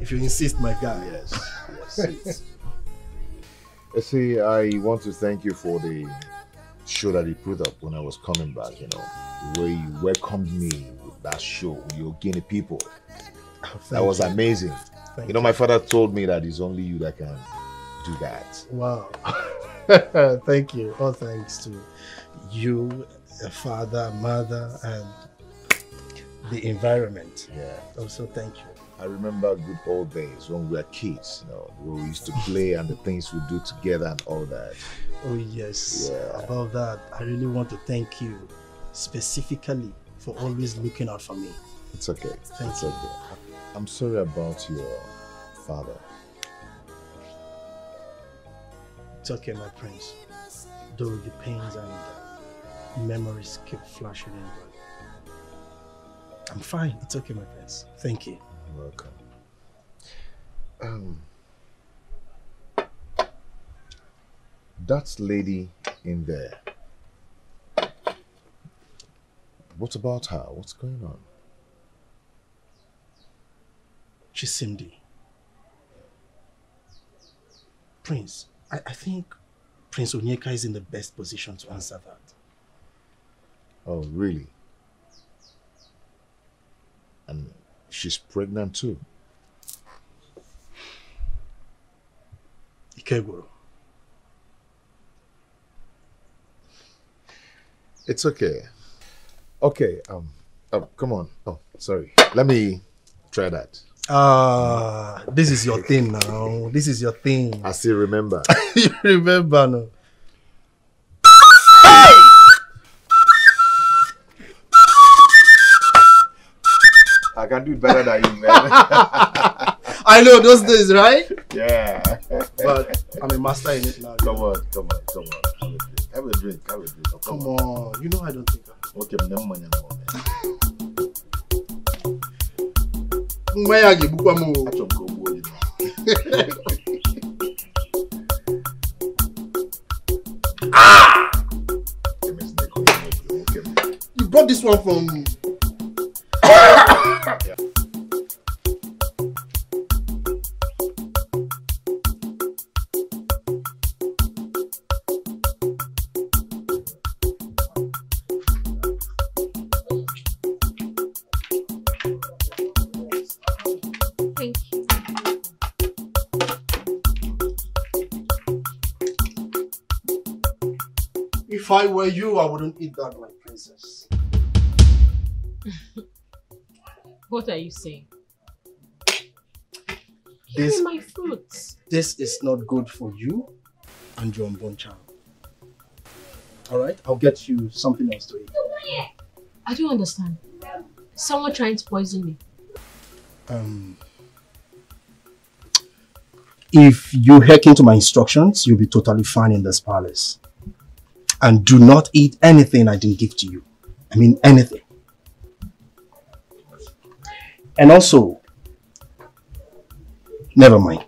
If you insist, my guy. Yes, sit. See, I want to thank you for the show that you put up when I was coming back, you know, the way you welcomed me with that show, your Guinea people. That was amazing. Thank you. My father told me that it's only you that can do that. Wow. Thank you. All thanks to you, father, mother, and the environment. Yeah. Also, thank you. I remember good old days when we were kids, you know, we used to play and the things we do together and all that. Oh yes, yeah. About that, I really want to thank you specifically for always looking out for me. It's okay. Thank you. I'm sorry about your father. It's okay, my prince. Though the pains and memories keep flashing in, but I'm fine. It's okay, my prince. Thank you. You're welcome. That lady in there. What about her? What's going on? Chisimdi. Prince, I think Prince Onyeka is in the best position to answer that. Oh, really? And she's pregnant too? Ikegoro. It's okay. Okay, oh, come on. Oh, sorry. Let me try that. Ah, this is your thing now. This is your thing. I still remember. You remember now. I can do it better than you, man. I know those days, right? Yeah. But I'm a master in it now. Come on. Have a drink. Oh, come on. You know I don't think I... Okay, never mind. Where are you? Ah! You brought this one from... Yeah. If I were you, I wouldn't eat that, my princess. What are you saying? Give me my fruits. This is not good for you and your unborn child. Alright, I'll get you something else to eat. I don't understand. Someone trying to poison me. If you heck into my instructions, you'll be totally fine in this palace. And do not eat anything I didn't give to you. I mean anything. And also, never mind.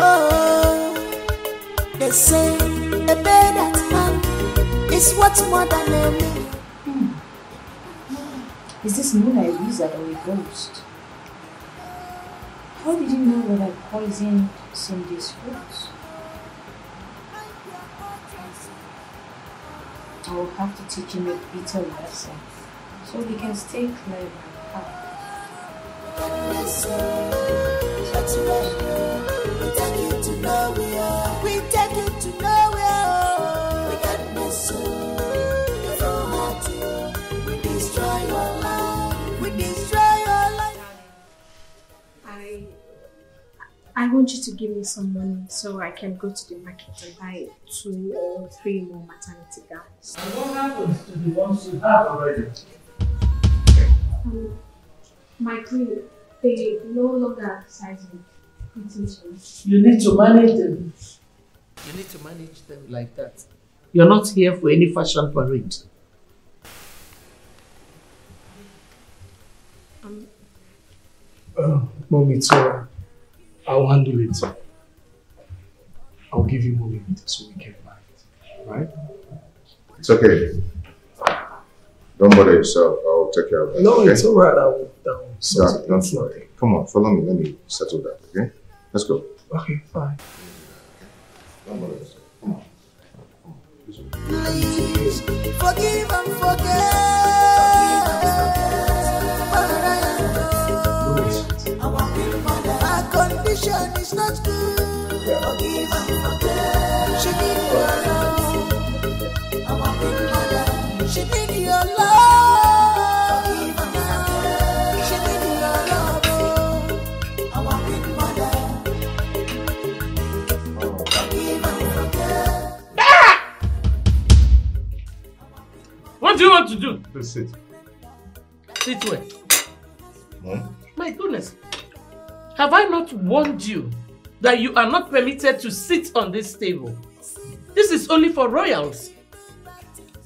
Oh, they say a bird at hand is what's more than a meal. Is this moon a wizard or a ghost? How did you know that I poisoned Cindy's fruits? I will have to teach him a bitter lesson so he can stay clear of my path. We take it to nowhere. We can't miss you. We don't want you. We destroy your life. We destroy your life. I want you to give me some money so I can go to the market and buy 2 or 3 more maternity gowns. And what happens to the ones you have already? My queen, they no longer exercise me. You need to manage them. You need to manage them like that. You're not here for any fashion parade. Mommy, it's all right. I'll handle it. I'll give you more minutes so we can buy it. Right? It's okay. Don't bother yourself. I'll take care of that. No, okay? It's alright. I'll settle it. Don't worry. Come on, follow me. Let me settle that, okay? Let's go. Okay, fine. Don't bother yourself. Come on. Please forgive and forget. I want people to forget. Condition is not good. Yeah. Forgive and forget. She did well. I want to be What do you want to do? Let's sit. Sit where? Mom? My goodness. Have I not warned you that you are not permitted to sit on this table? This is only for royals.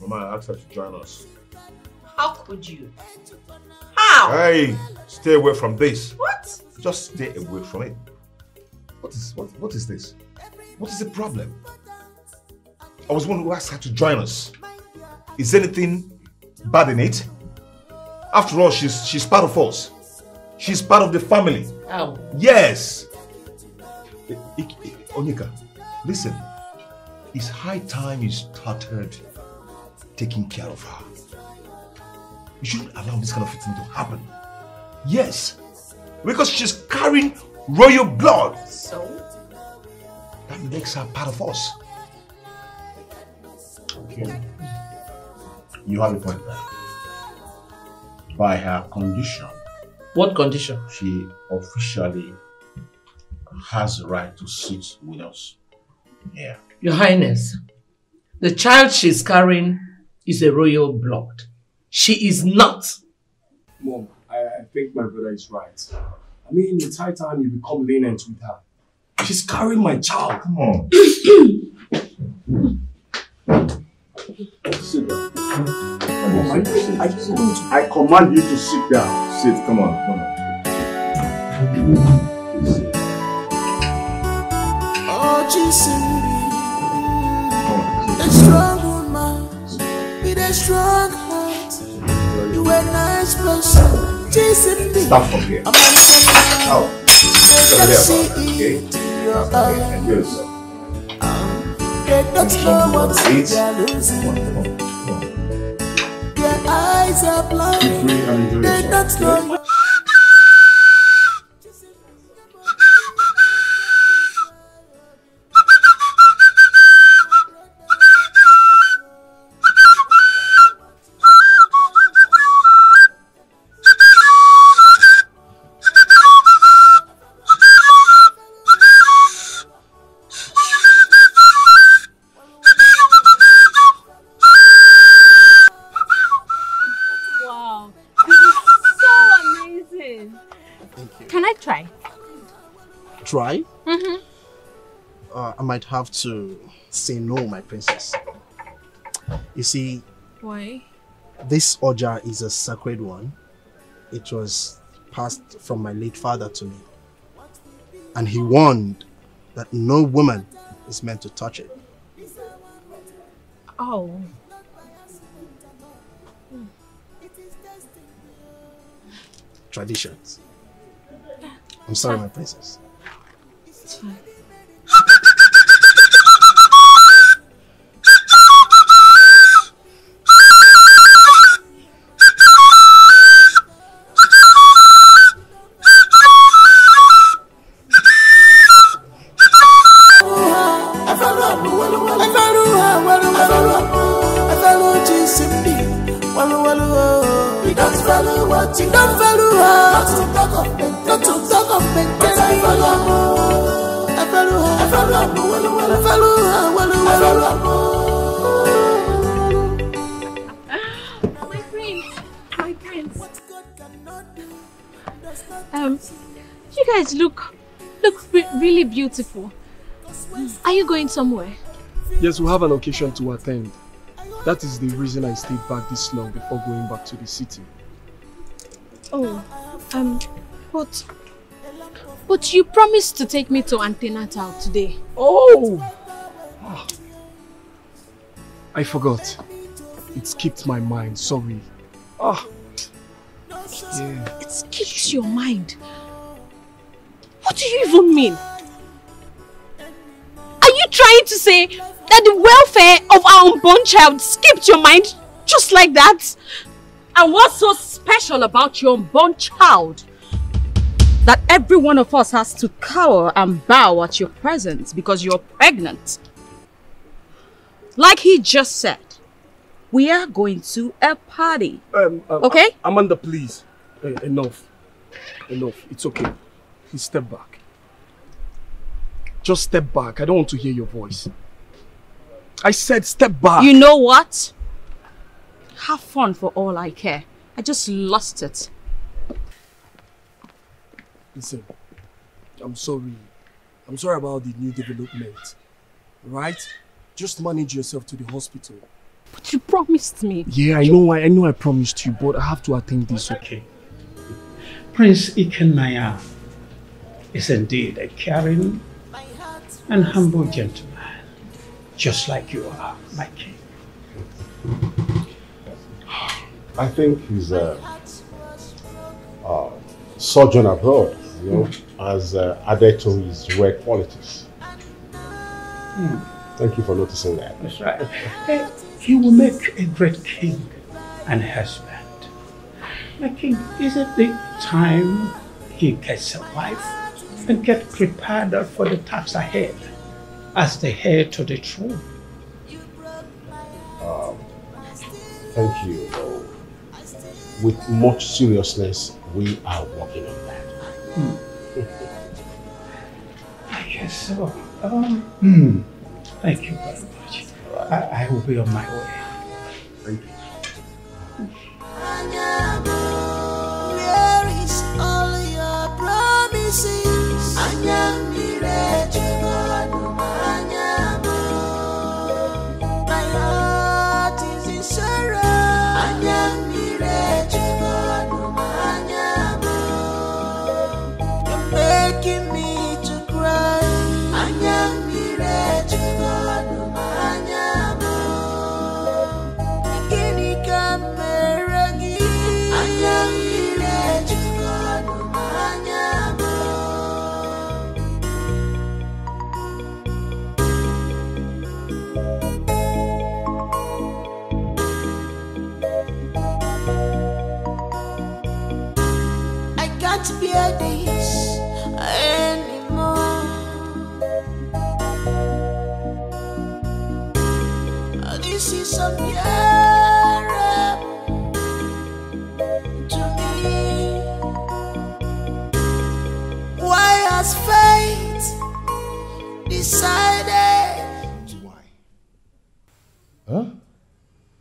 Mama, I asked her to join us. How could you? How? Hey, stay away from this. What? Just stay away from it. What is this? What is the problem? I was the one who asked her to join us. Is anything bad in it? After all, she's part of us. She's part of the family. Oh. Yes. Onyeka, listen. It's high time you started taking care of her. You shouldn't allow this kind of thing to happen. Yes. Because she's carrying royal blood. So? That makes her part of us. Okay. You have a point there. By her condition. What condition? She officially has the right to sit with us. Yeah. Your Highness, the child she's carrying is a royal blood. She is not. Mom, I think my brother is right. I mean, it's high time you become lenient with her. She's carrying my child. Come on. Sit down. I command you to sit down. Sit, come on, come on. Sit. Oh, Chisimdi, a strong woman with a strong heart. You were a nice person, Chisimdi. Stop from here. Oh, stop here. They don't know what they're losing. Their eyes are blind. They don't know what. Try? Mm-hmm. I might have to say no, my princess. You see... Why? This oja is a sacred one. It was passed from my late father to me. And he warned that no woman is meant to touch it. Oh. Hmm. Traditions. I'm sorry, my princess. You guys look really beautiful. Are you going somewhere? Yes, we have an occasion to attend. That is the reason I stayed back this long before going back to the city. Oh, but you promised to take me to Antenna Town today. Oh! Ah. I forgot. It skipped my mind, sorry. Ah. Yeah. It skips your mind. What do you even mean? Are you trying to say that the welfare of our unborn child skipped your mind just like that? And what's so special about your unborn child that every one of us has to cower and bow at your presence because you're pregnant? Like he just said, We are going to a party. Okay? Amanda, please. Enough. It's okay. Please step back. Just step back. I don't want to hear your voice. I said step back. You know what? Have fun for all I care. I just lost it. Listen, I'm sorry. I'm sorry about the new development. Right? Just manage yourself to the hospital. But you promised me. Yeah, I know I promised you, but I have to attend this. Okay. Prince Ikenmaya is indeed a caring and humble gentleman. Just like you are, my king. I think he's a sojourn abroad, you know, has added to his rare qualities. Thank you for noticing that. That's right. He will make a great king and husband. My king, isn't it time he gets a wife and gets prepared for the task ahead? As the heir to the throne. Thank you. With much seriousness, we are working on that. I guess so. Thank you very much. Right. I will be on my way. Thank you. Where is all your promises?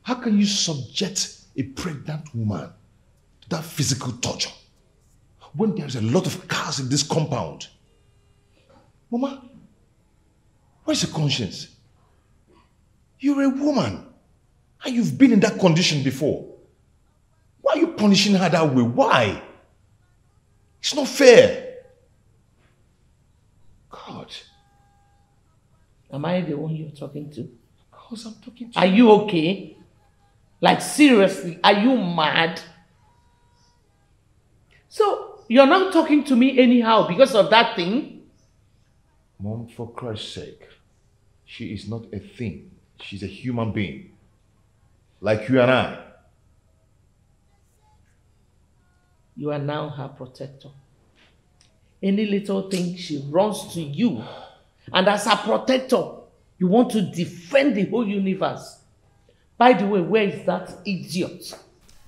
How can you subject a pregnant woman to that physical torture when there's a lot of cars in this compound? Mama, where's your conscience? You're a woman and you've been in that condition before. Why are you punishing her that way? Why? It's not fair. God. Am I the one you're talking to? Of course I'm talking to you. Are you okay? Like, seriously, are you mad? So, you're not talking to me anyhow because of that thing? Mom, for Christ's sake, she is not a thing. She's a human being. Like you and I. You are now her protector. Any little thing, she runs to you. And as her protector, you want to defend the whole universe. By the way, where is that idiot?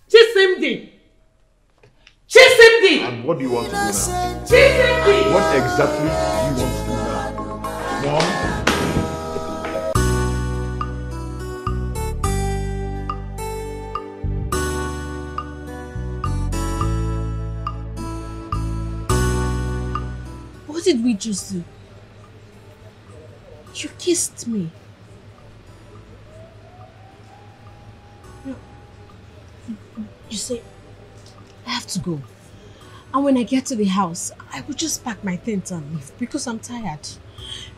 Chisimdi! Chisimdi! And what do you want to do now? Chisimdi! What exactly do you want to do now? Mom? What did we just do? You kissed me. You say, I have to go. And when I get to the house, I will just pack my things and leave because I'm tired.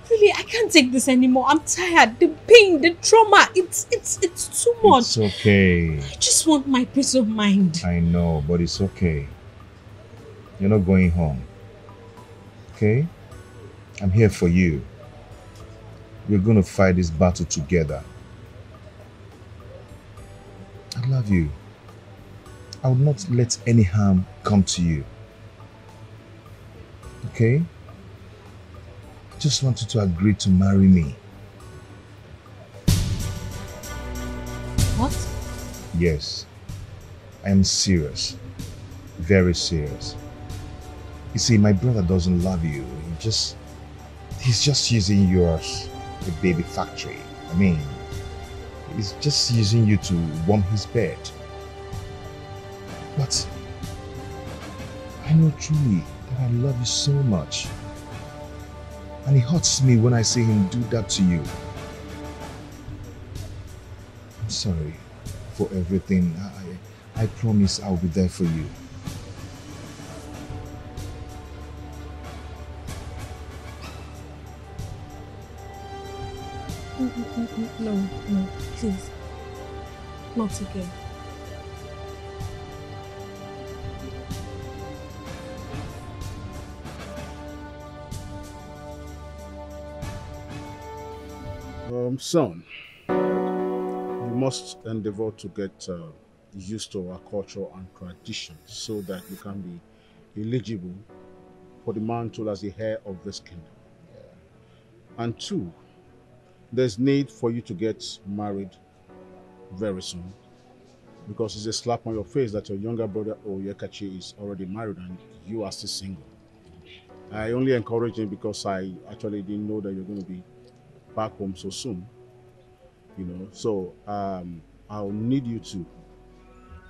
Really, I can't take this anymore. I'm tired. The pain, the trauma, it's too much. It's okay. I just want my peace of mind. I know, but it's okay. You're not going home. Okay? I'm here for you. We're going to fight this battle together. I love you. I will not let any harm come to you. Okay? I just want you to agree to marry me. What? Yes, I am serious. Very serious. You see, my brother doesn't love you. He's just using you as a baby factory. I mean, he's just using you to warm his bed. But I know truly that I love you so much. And it hurts me when I see him do that to you. I'm sorry for everything. I promise I'll be there for you. No, please. Not again. Son, you must endeavor to get used to our culture and tradition so that you can be eligible for the mantle as the heir of this kingdom. Yeah. And two, there's need for you to get married very soon, because it's a slap on your face that your younger brother Oyekachi is already married and you are still single. I only encourage him because I actually didn't know that you're going to be back home so soon, you know. So I'll need you to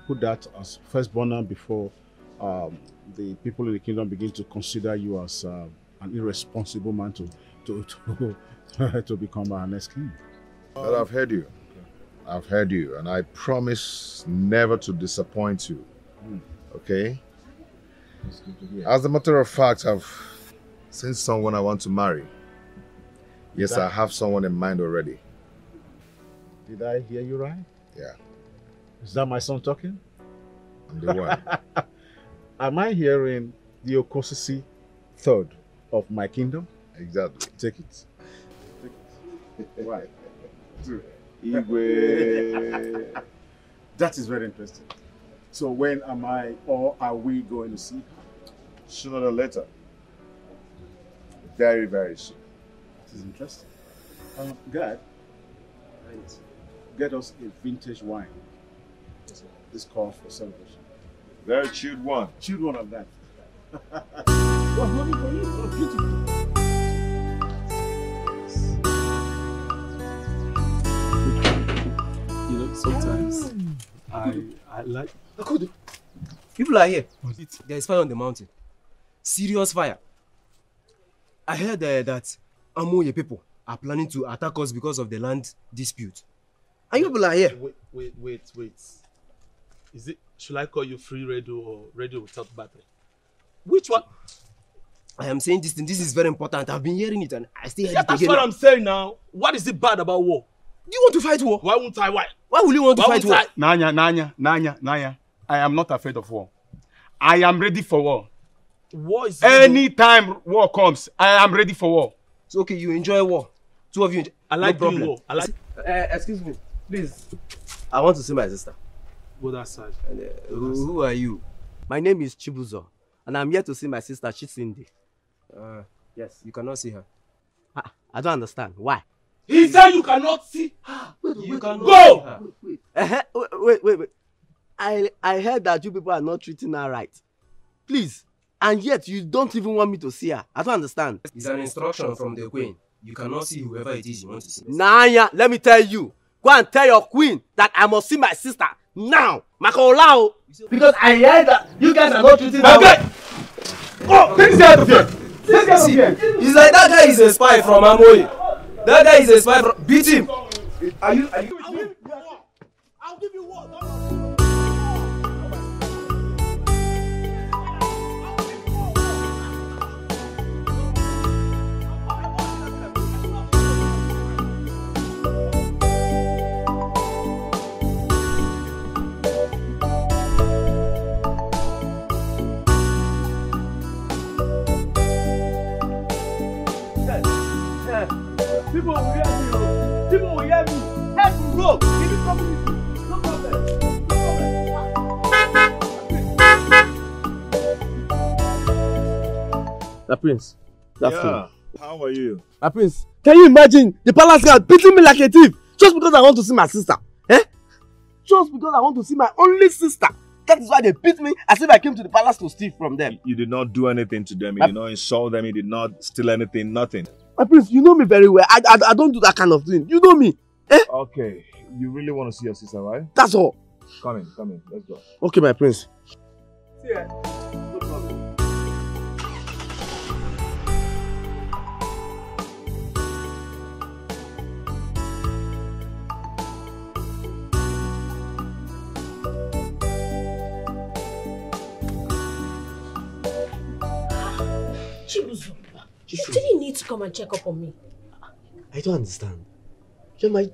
put that as firstborn before the people in the kingdom begin to consider you as an irresponsible man to become our next king. But I've heard you. Okay. I've heard you, and I promise never to disappoint you. Mm. Okay. That's good to hear. As a matter of fact, I've seen someone I want to marry. Yes, I have someone in mind already. Did I hear you right? Yeah. Is that my son talking? I'm the one. Am I hearing the Okosisi third of my kingdom? Exactly. Take it. Take it. Right. Two. Igwe. That is very interesting. So when am I, or are we going to see her? Sooner or later. Very, very soon. Is interesting. God, right. Get us a vintage wine. This call for celebration. Very chilled one. Chilled one of that. Well, honey, for you, so beautiful. You know, sometimes I like. Akudo, people are here. There is fire on the mountain. Serious fire. I heard that Amuye people are planning to attack us because of the land dispute. And you people are here. Wait. Is it, should I call you free radio or radio without battery? Which one? I am saying this thing. This is very important. I've been hearing it and I still hear it again. That's what I'm saying now. What is it bad about war? Do you want to fight war? Why won't I? Why will you want to fight war? Nanya. I am not afraid of war. I am ready for war. War is... Anytime war comes, I am ready for war. So, okay, you enjoy war. Two of you enjoy. I like no war. I like... excuse me, please. I want to see my sister. Go that side. And, who are you? My name is Chibuzo, and I'm here to see my sister, Chisunde. Yes, you cannot see her. I don't understand. Why? He said you cannot see her. Wait. I heard that you people are not treating her right. Please. And yet, you don't even want me to see her. I don't understand. It's an instruction from the queen. You cannot see whoever it is you want to see. Nanya, let me tell you. Go and tell your queen that I must see my sister now. Makolao. Because I heard that you guys are not treating her. Okay. Oh, take this out of here. Take this out of here. It's like that guy is a spy from Amoy. That guy is a spy from... Beat him. Are you with me? I'll give you what? People will hear me. People will hear me. Help me roll. Give me something. No problem. No problem. The Prince. That's yeah. How are you? The Prince. Can you imagine the palace guard beating me like a thief just because I want to see my sister? Eh? just because I want to see my only sister. That is why they beat me as if I came to the palace to steal from them. You did not do anything to them. You did not insult them. You did not steal anything. Nothing. My prince, you know me very well. I don't do that kind of thing. You know me. Eh? Okay. You really want to see your sister, right? That's all. Come in. Let's go. Okay, my prince. See ya. No problem. Chibuzo, you didn't need to come and check up on me. I don't understand. You're my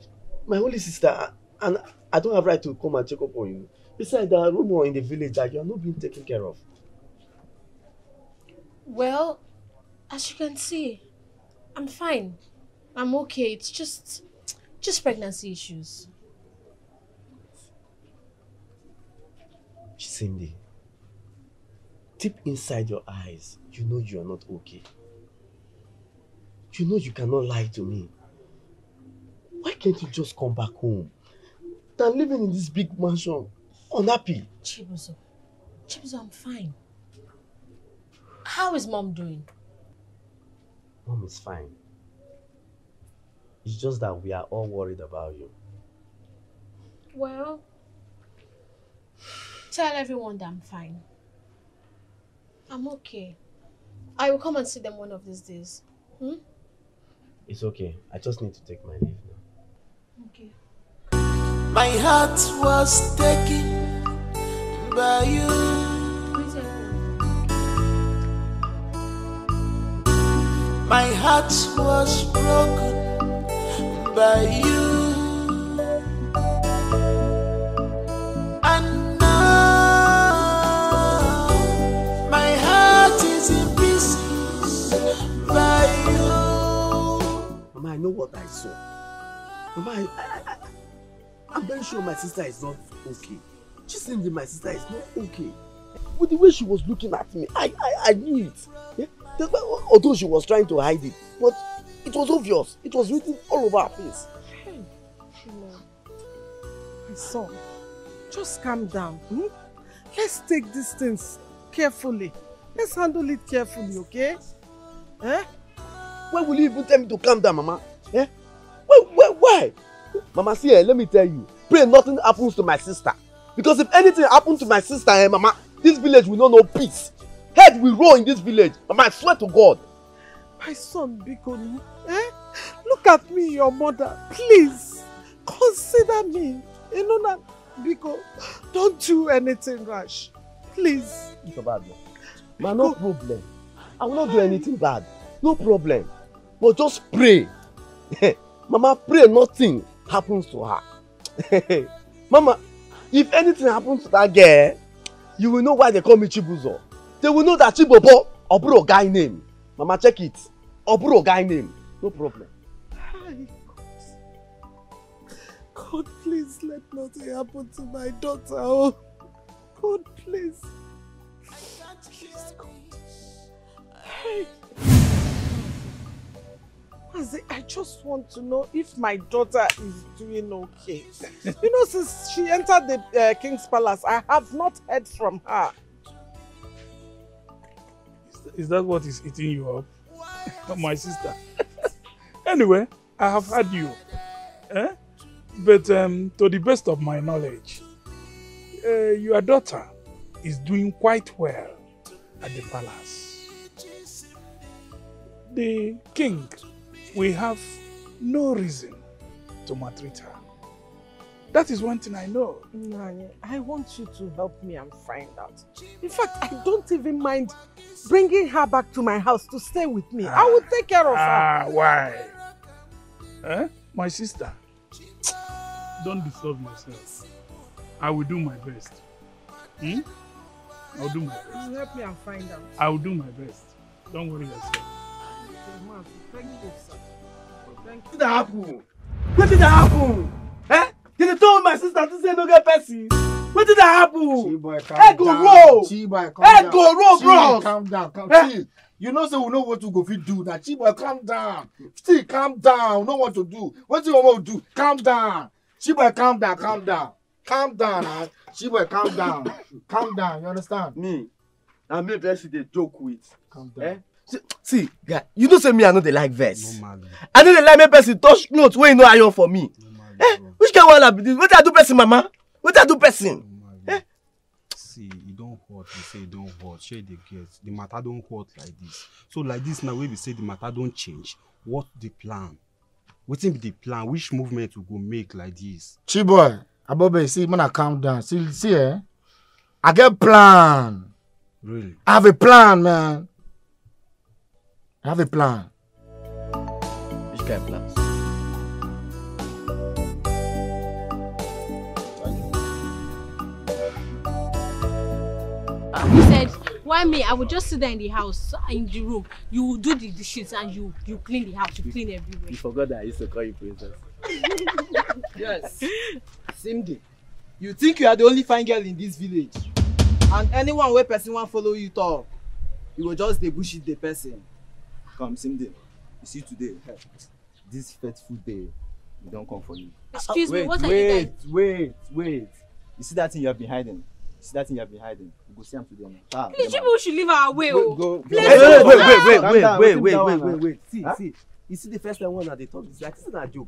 only sister, and I don't have right to come and check up on you. Besides, there are rumors in the village that you are not being taken care of. Well, as you can see, I'm fine. I'm okay. It's just pregnancy issues. Cindy, deep inside your eyes, you know you are not okay. You know you cannot lie to me. Why can't you just come back home than living in this big mansion, unhappy? Chibuzo, I'm fine. How is Mom doing? Mom is fine. It's just that we are all worried about you. Well, tell everyone that I'm fine. I'm okay. I will come and see them one of these days. It's okay. I just need to take my leave. Okay. My heart was taken by you. My heart was broken by you. And now my heart is in pieces by you. Mama, I know what I saw. Mama, I'm very sure my sister is not okay. Chisimdi, my sister is not okay. But the way she was looking at me, I knew it. Yeah? That's why, although she was trying to hide it, but it was obvious. It was written all over her face. Hey, my son, just calm down. Let's take these things carefully. Let's handle it carefully, okay? Eh? Why will you even tell me to calm down, Mama? Eh? Why? Mama, see, let me tell you. Pray nothing happens to my sister. Because if anything happened to my sister, Mama, this village will not know peace. Head will roll in this village. Mama, I swear to God. My son, Bikoni, look at me, your mother. Please, consider me. Inona, Biko, don't do anything rash. Please. It's a bad one. Ma, no problem. I will not do anything bad. No problem. But just pray. Mama, pray nothing happens to her. Mama, if anything happens to that girl, you will know why they call me Chibuzo. They will know that Chibobo, Oburo guy name. Mama, check it. Oburo guy name. No problem. Hi, God, please let nothing happen to my daughter. Oh, God, please. Please, God. Hey. I just want to know if my daughter is doing okay. You know, since she entered the King's Palace, I have not heard from her. Is that what is eating you up? My sister. Anyway, I have had you. Eh? But to the best of my knowledge, your daughter is doing quite well at the palace. The king, we have no reason to maltreat her. That is one thing I know. Nani, I want you to help me and find out. In fact, I don't even mind bringing her back to my house to stay with me. I will take care of her. Why? Eh? My sister, don't disturb yourself. I will do my best. I will do my best. You help me and find out. I will do my best. Don't worry yourself. Did that happen? What did that happen? Eh? Did they tell my sister to say no get person? What did that happen? Egg go roll, bro. Calm down, calm down. You know, so we know what to go fit do. That Chiboy, calm down. Still calm down. Know what to do. What do you want to do? Calm down. Chiboy, calm down, calm down. Calm down, Chibuzo, calm down. Calm down, you understand? Me, I'm not interested in joke with. Calm down. Eh? See, guy, you know say me I know they like verse. No, I know they like me person touch clothes where you know iron for me. No, eh? Bro. Which guy want to be this? What I do person, mama? What I do person? No, eh? See, you don't hurt, you say you don't hurt. Share the girls. The matter don't hurt like this. So like this now, we say the matter don't change. What the plan? What is the plan? Which movement will go make like this? Chiboy, Abobe, see, man, I calm down. See, eh? I get plan. Really? I have a plan, man. I have a plan. Which guy plans? You said, why me? I would just sit there in the house, in the room. You will do the dishes and you clean the house, you clean everywhere. You forgot that I used to call you princess. Yes. Cindy, you think you are the only fine girl in this village. And anyone where person won't follow you talk, you will just debush the person. Come, Cindy. You see today, this fateful day, you don't come for me. Excuse me, what are you guys? Wait. You see that thing you have been hiding? You go see him today. Please, people should leave our way. Wait. See. You see the first time one at the top is like, this is not a joke.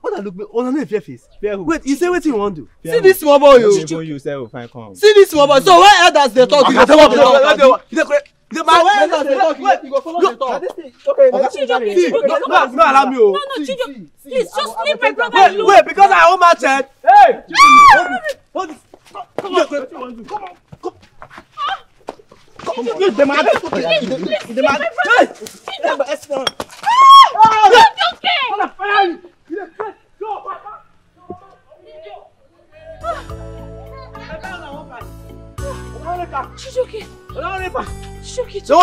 What I look, oh no, fair face. Wait, you say what you want to do? See this small boy, you say, come. See this small boy. So why else does they talk? Wait, because I own my child. Hey! She's okay. They want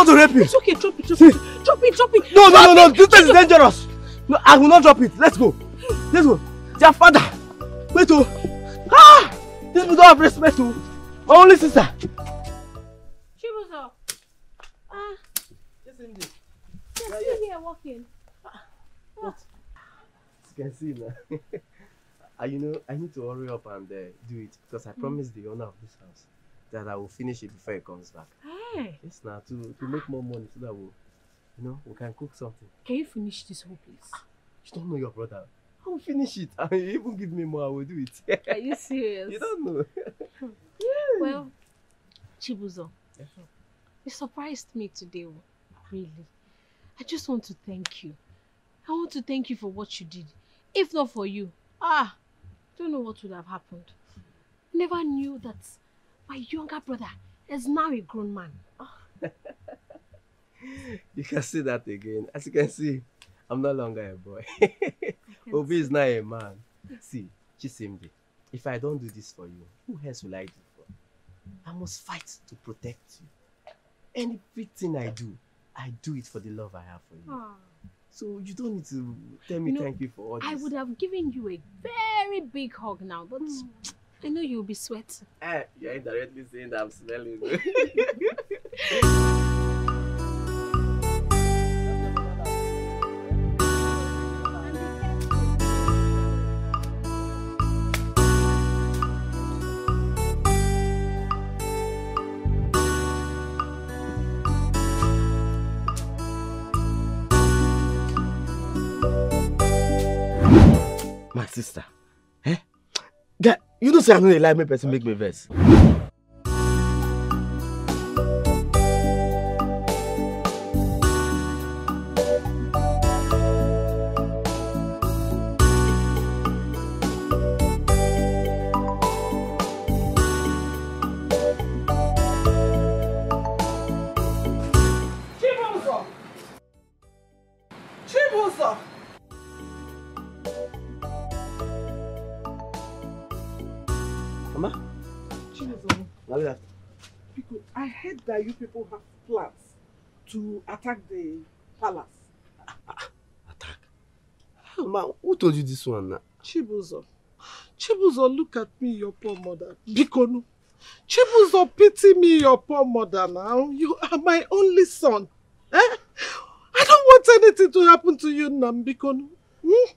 to rape you. It's okay, drop it. No. This is dangerous. No, I will not drop it. Let's go. Their father. Wait, these people don't have respect to my only sister. Chibuzo. Listen to this. They're still here walking. What? You can see now. I need to hurry up and do it because I promised the owner of this house that I will finish it before he comes back. Hey! Yes, now to make more money so that we can cook something. Can you finish this whole place? You don't know your brother. I will finish it. And you even give me more, I will do it. Are you serious? You don't know. Yeah. Well, Chibuzo, yes, you surprised me today, really. I just want to thank you. I want to thank you for what you did. If not for you, don't know what would have happened. I never knew that my younger brother is now a grown man. You can see that again. As you can see, I'm no longer a boy. Obi is not a man. See, Chisimdi, if I don't do this for you, who else will I do for? I must fight to protect you. And everything I do it for the love I have for you. Aww. So you don't need to tell me thank you for all this. I would have given you a very big hug now, but... I know you'll be sweating. You're indirectly saying that I'm smelling. My sister. You don't say I know they like me, person make me verse. Chibuzo! Mama? Chibuzo, because I heard that you people have plans to attack the palace. Attack? Mama, who told you this one now? Chibuzo, look at me, your poor mother. Bikonu. Chibuzo, pity me, your poor mother now. You are my only son. Eh? I don't want anything to happen to you, Nambikonu. Hmm?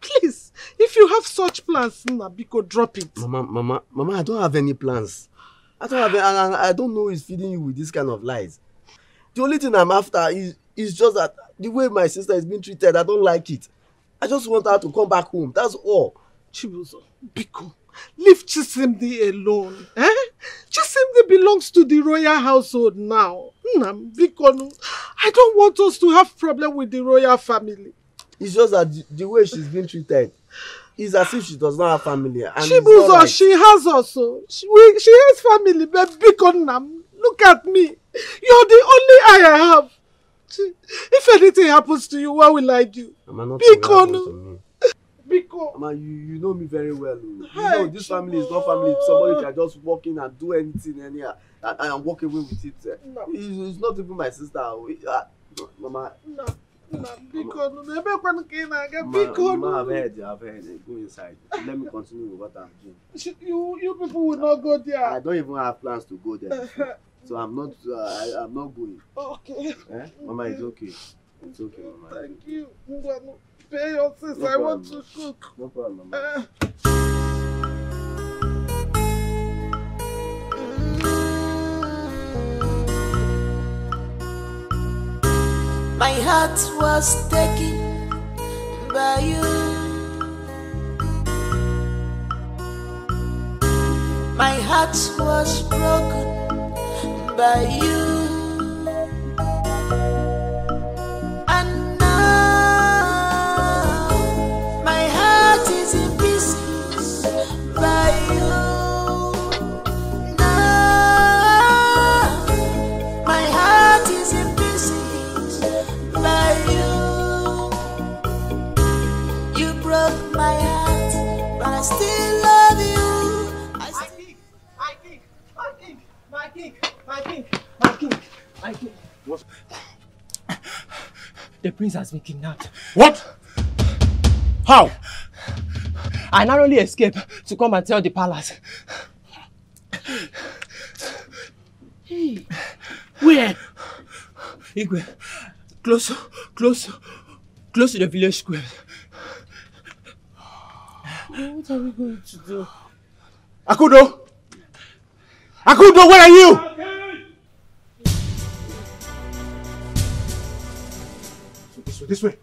Please. Please, if you have such plans, Nabiko, drop it. Mama, I don't have any plans. I don't know who's feeding you with this kind of lies. The only thing I'm after is just that the way my sister is being treated, I don't like it. I just want her to come back home. That's all. Chibuzo, Biko, leave Chisimdi alone. Eh? Chisimdi belongs to the royal household now. Biko, I don't want us to have problem with the royal family. It's just that the way she's being treated is as if she does not have family. And Chibuzo, like... she has also. She has family, but Biko, look at me. You're the only I have. If anything happens to you, what will I do? Biko, Mama, you know me very well. Hi, you know this family is not family. Somebody can just walk in and do anything anyhow and walk away with it. No. It's not even my sister. Mama. No, Biko, Mama, I've heard. Go inside. Let me continue with what I'm doing. You people will not go there. I don't even have plans to go there. So I'm not going. Okay. Eh? Mama, it's okay. It's okay, Mama. Thank you. Pay your sister. No, I want to cook. No problem, Mama. My heart was taken by you. My heart was broken by you, and now my heart is in pieces by you. Now my heart is in pieces by you. You broke my heart, but I still love you. I think. What? The prince has been kidnapped. What? How? I narrowly escaped to come and tell the palace. Hey. Where? Igwe, close to the village square. What are we going to do? Akudo! Akudo, where are you? Okay. So this way.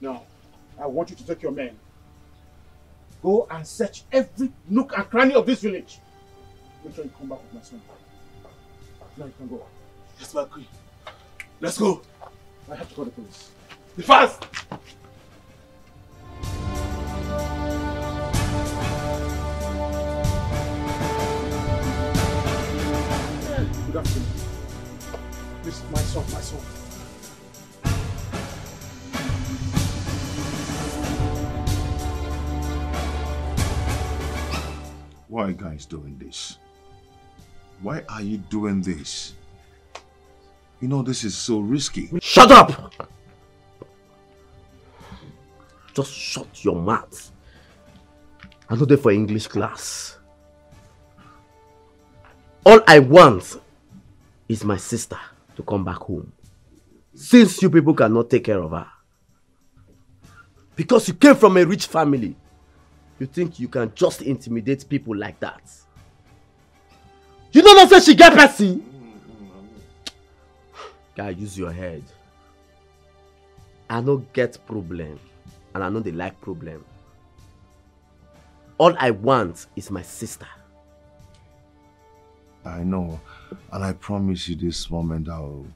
Now, I want you to take your men. Go and search every nook and cranny of this village. Make sure you come back with my son. Now you can go. Yes, my queen. Let's go. I have to call the police. Be fast! This is my son. Why are you guys doing this? Why are you doing this? You know this is so risky. Shut up! Just shut your mouth. I'm not there for English class. All I want is my sister to come back home, since you people cannot take care of her. Because you came from a rich family, you think you can just intimidate people like that? You don't know she get Percy? Guy, use your head. I don't get problem, and I know they like problem. All I want is my sister. I know, and I promise you this moment I'll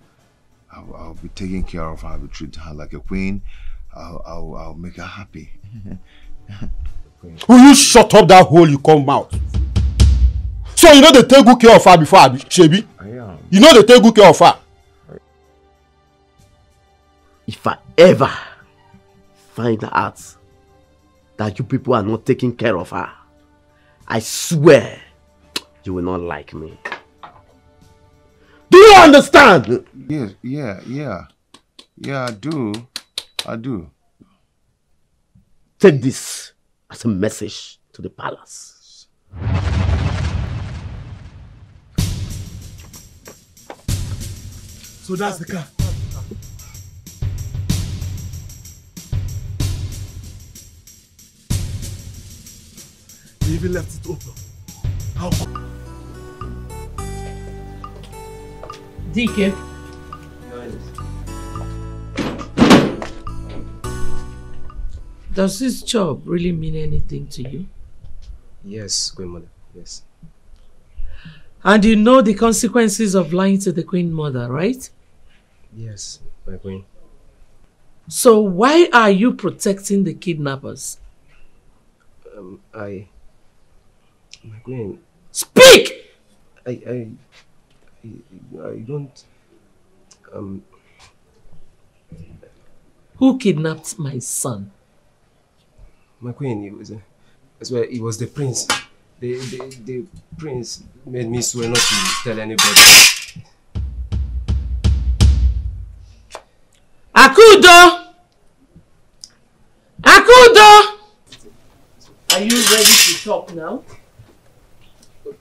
be taking care of her, I'll be treating her like a queen, I'll make her happy. Will you shut up that hole you come out? So you know they take good care of her before Shebi? I am. You know they take good care of her? If I ever find out that you people are not taking care of her, I swear, you will not like me. Do you understand? Yes, yeah, I do. Take this as a message to the palace. So that's the car. He even left it open. How? DK. Does this job really mean anything to you? Yes, Queen Mother, yes. And you know the consequences of lying to the Queen Mother, right? Yes, my Queen. So why are you protecting the kidnappers? My Queen... Speak! I don't... Who kidnapped my son? My Queen, it was the prince. The prince made me swear not to tell anybody. Akudo! Akudo! Are you ready to talk now?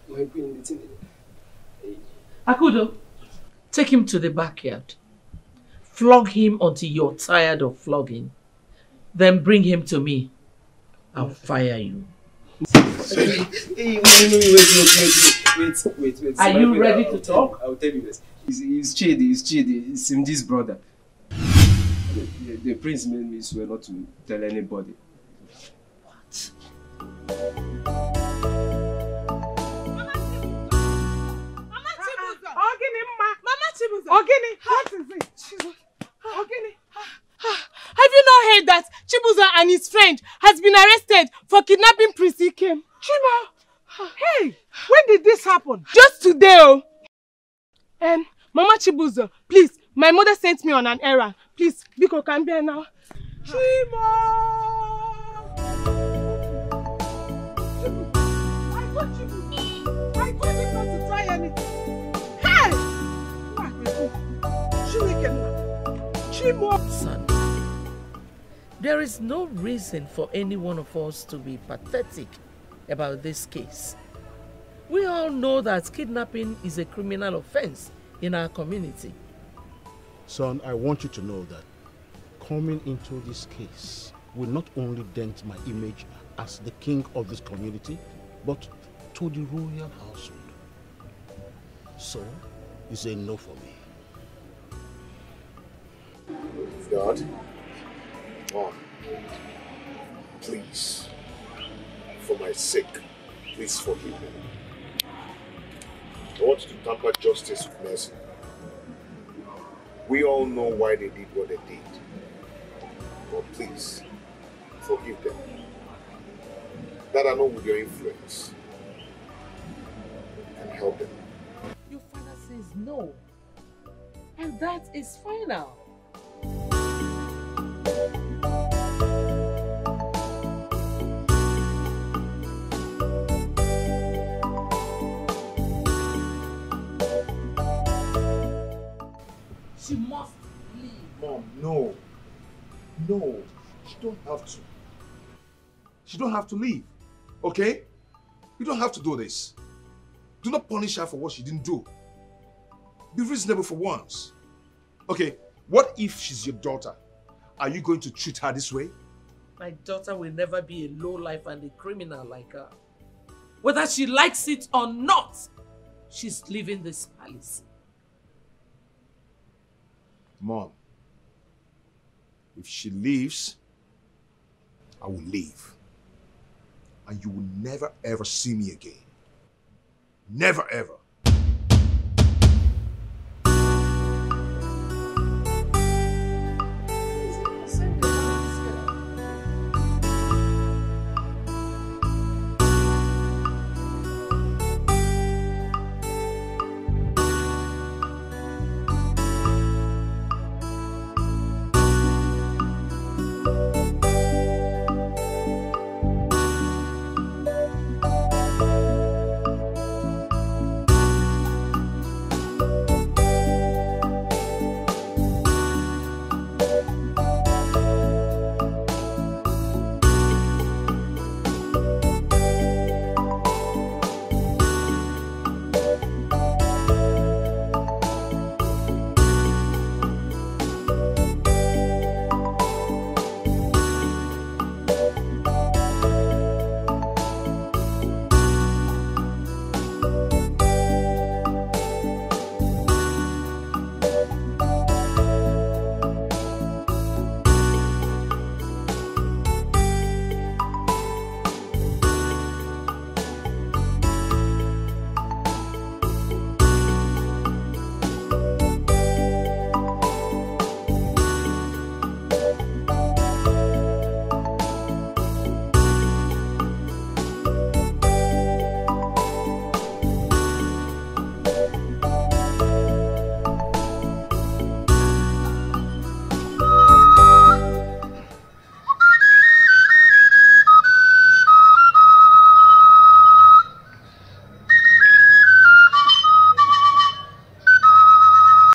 My Queen, it's in it. Akudo, take him to the backyard. Flog him until you're tired of flogging. Then bring him to me. I'll fire you. Wait. Are you ready to talk? I'll tell you this. He's Chidi. He's Simdi's brother. The prince made me swear not to tell anybody. What? Mama Chibuzo! Ogini, ma! Mama Chibuzo! Ogini! What is it? Chibuzo! Ogini! Have you not heard that Chibuzo and his friend has been arrested for kidnapping Prince Ikem? Chima! Hey! When did this happen? Just today, oh! Mama Chibuzo, please, my mother sent me on an errand. Please, Biko can be now. Chima! I told Chibuzo! I told him not to try anything! Hey! Chima! Son. There is no reason for any one of us to be pathetic about this case. We all know that kidnapping is a criminal offense in our community. Son, I want you to know that coming into this case will not only dent my image as the king of this community, but to the royal household. So, it's a no for me. God. Mom, please, for my sake, please forgive me. I want to tamper justice with mercy. We all know why they did what they did, but please, forgive them. That I know with your influence, and help them. Your father says no, and that is final. She must leave. Mom, no. No. She don't have to. She don't have to leave. Okay? You don't have to do this. Do not punish her for what she didn't do. Be reasonable for once. Okay, what if she's your daughter? Are you going to treat her this way? My daughter will never be a lowlife and a criminal like her. Whether she likes it or not, she's leaving this palace. Mom, if she leaves, I will leave. And you will never ever see me again. Never ever.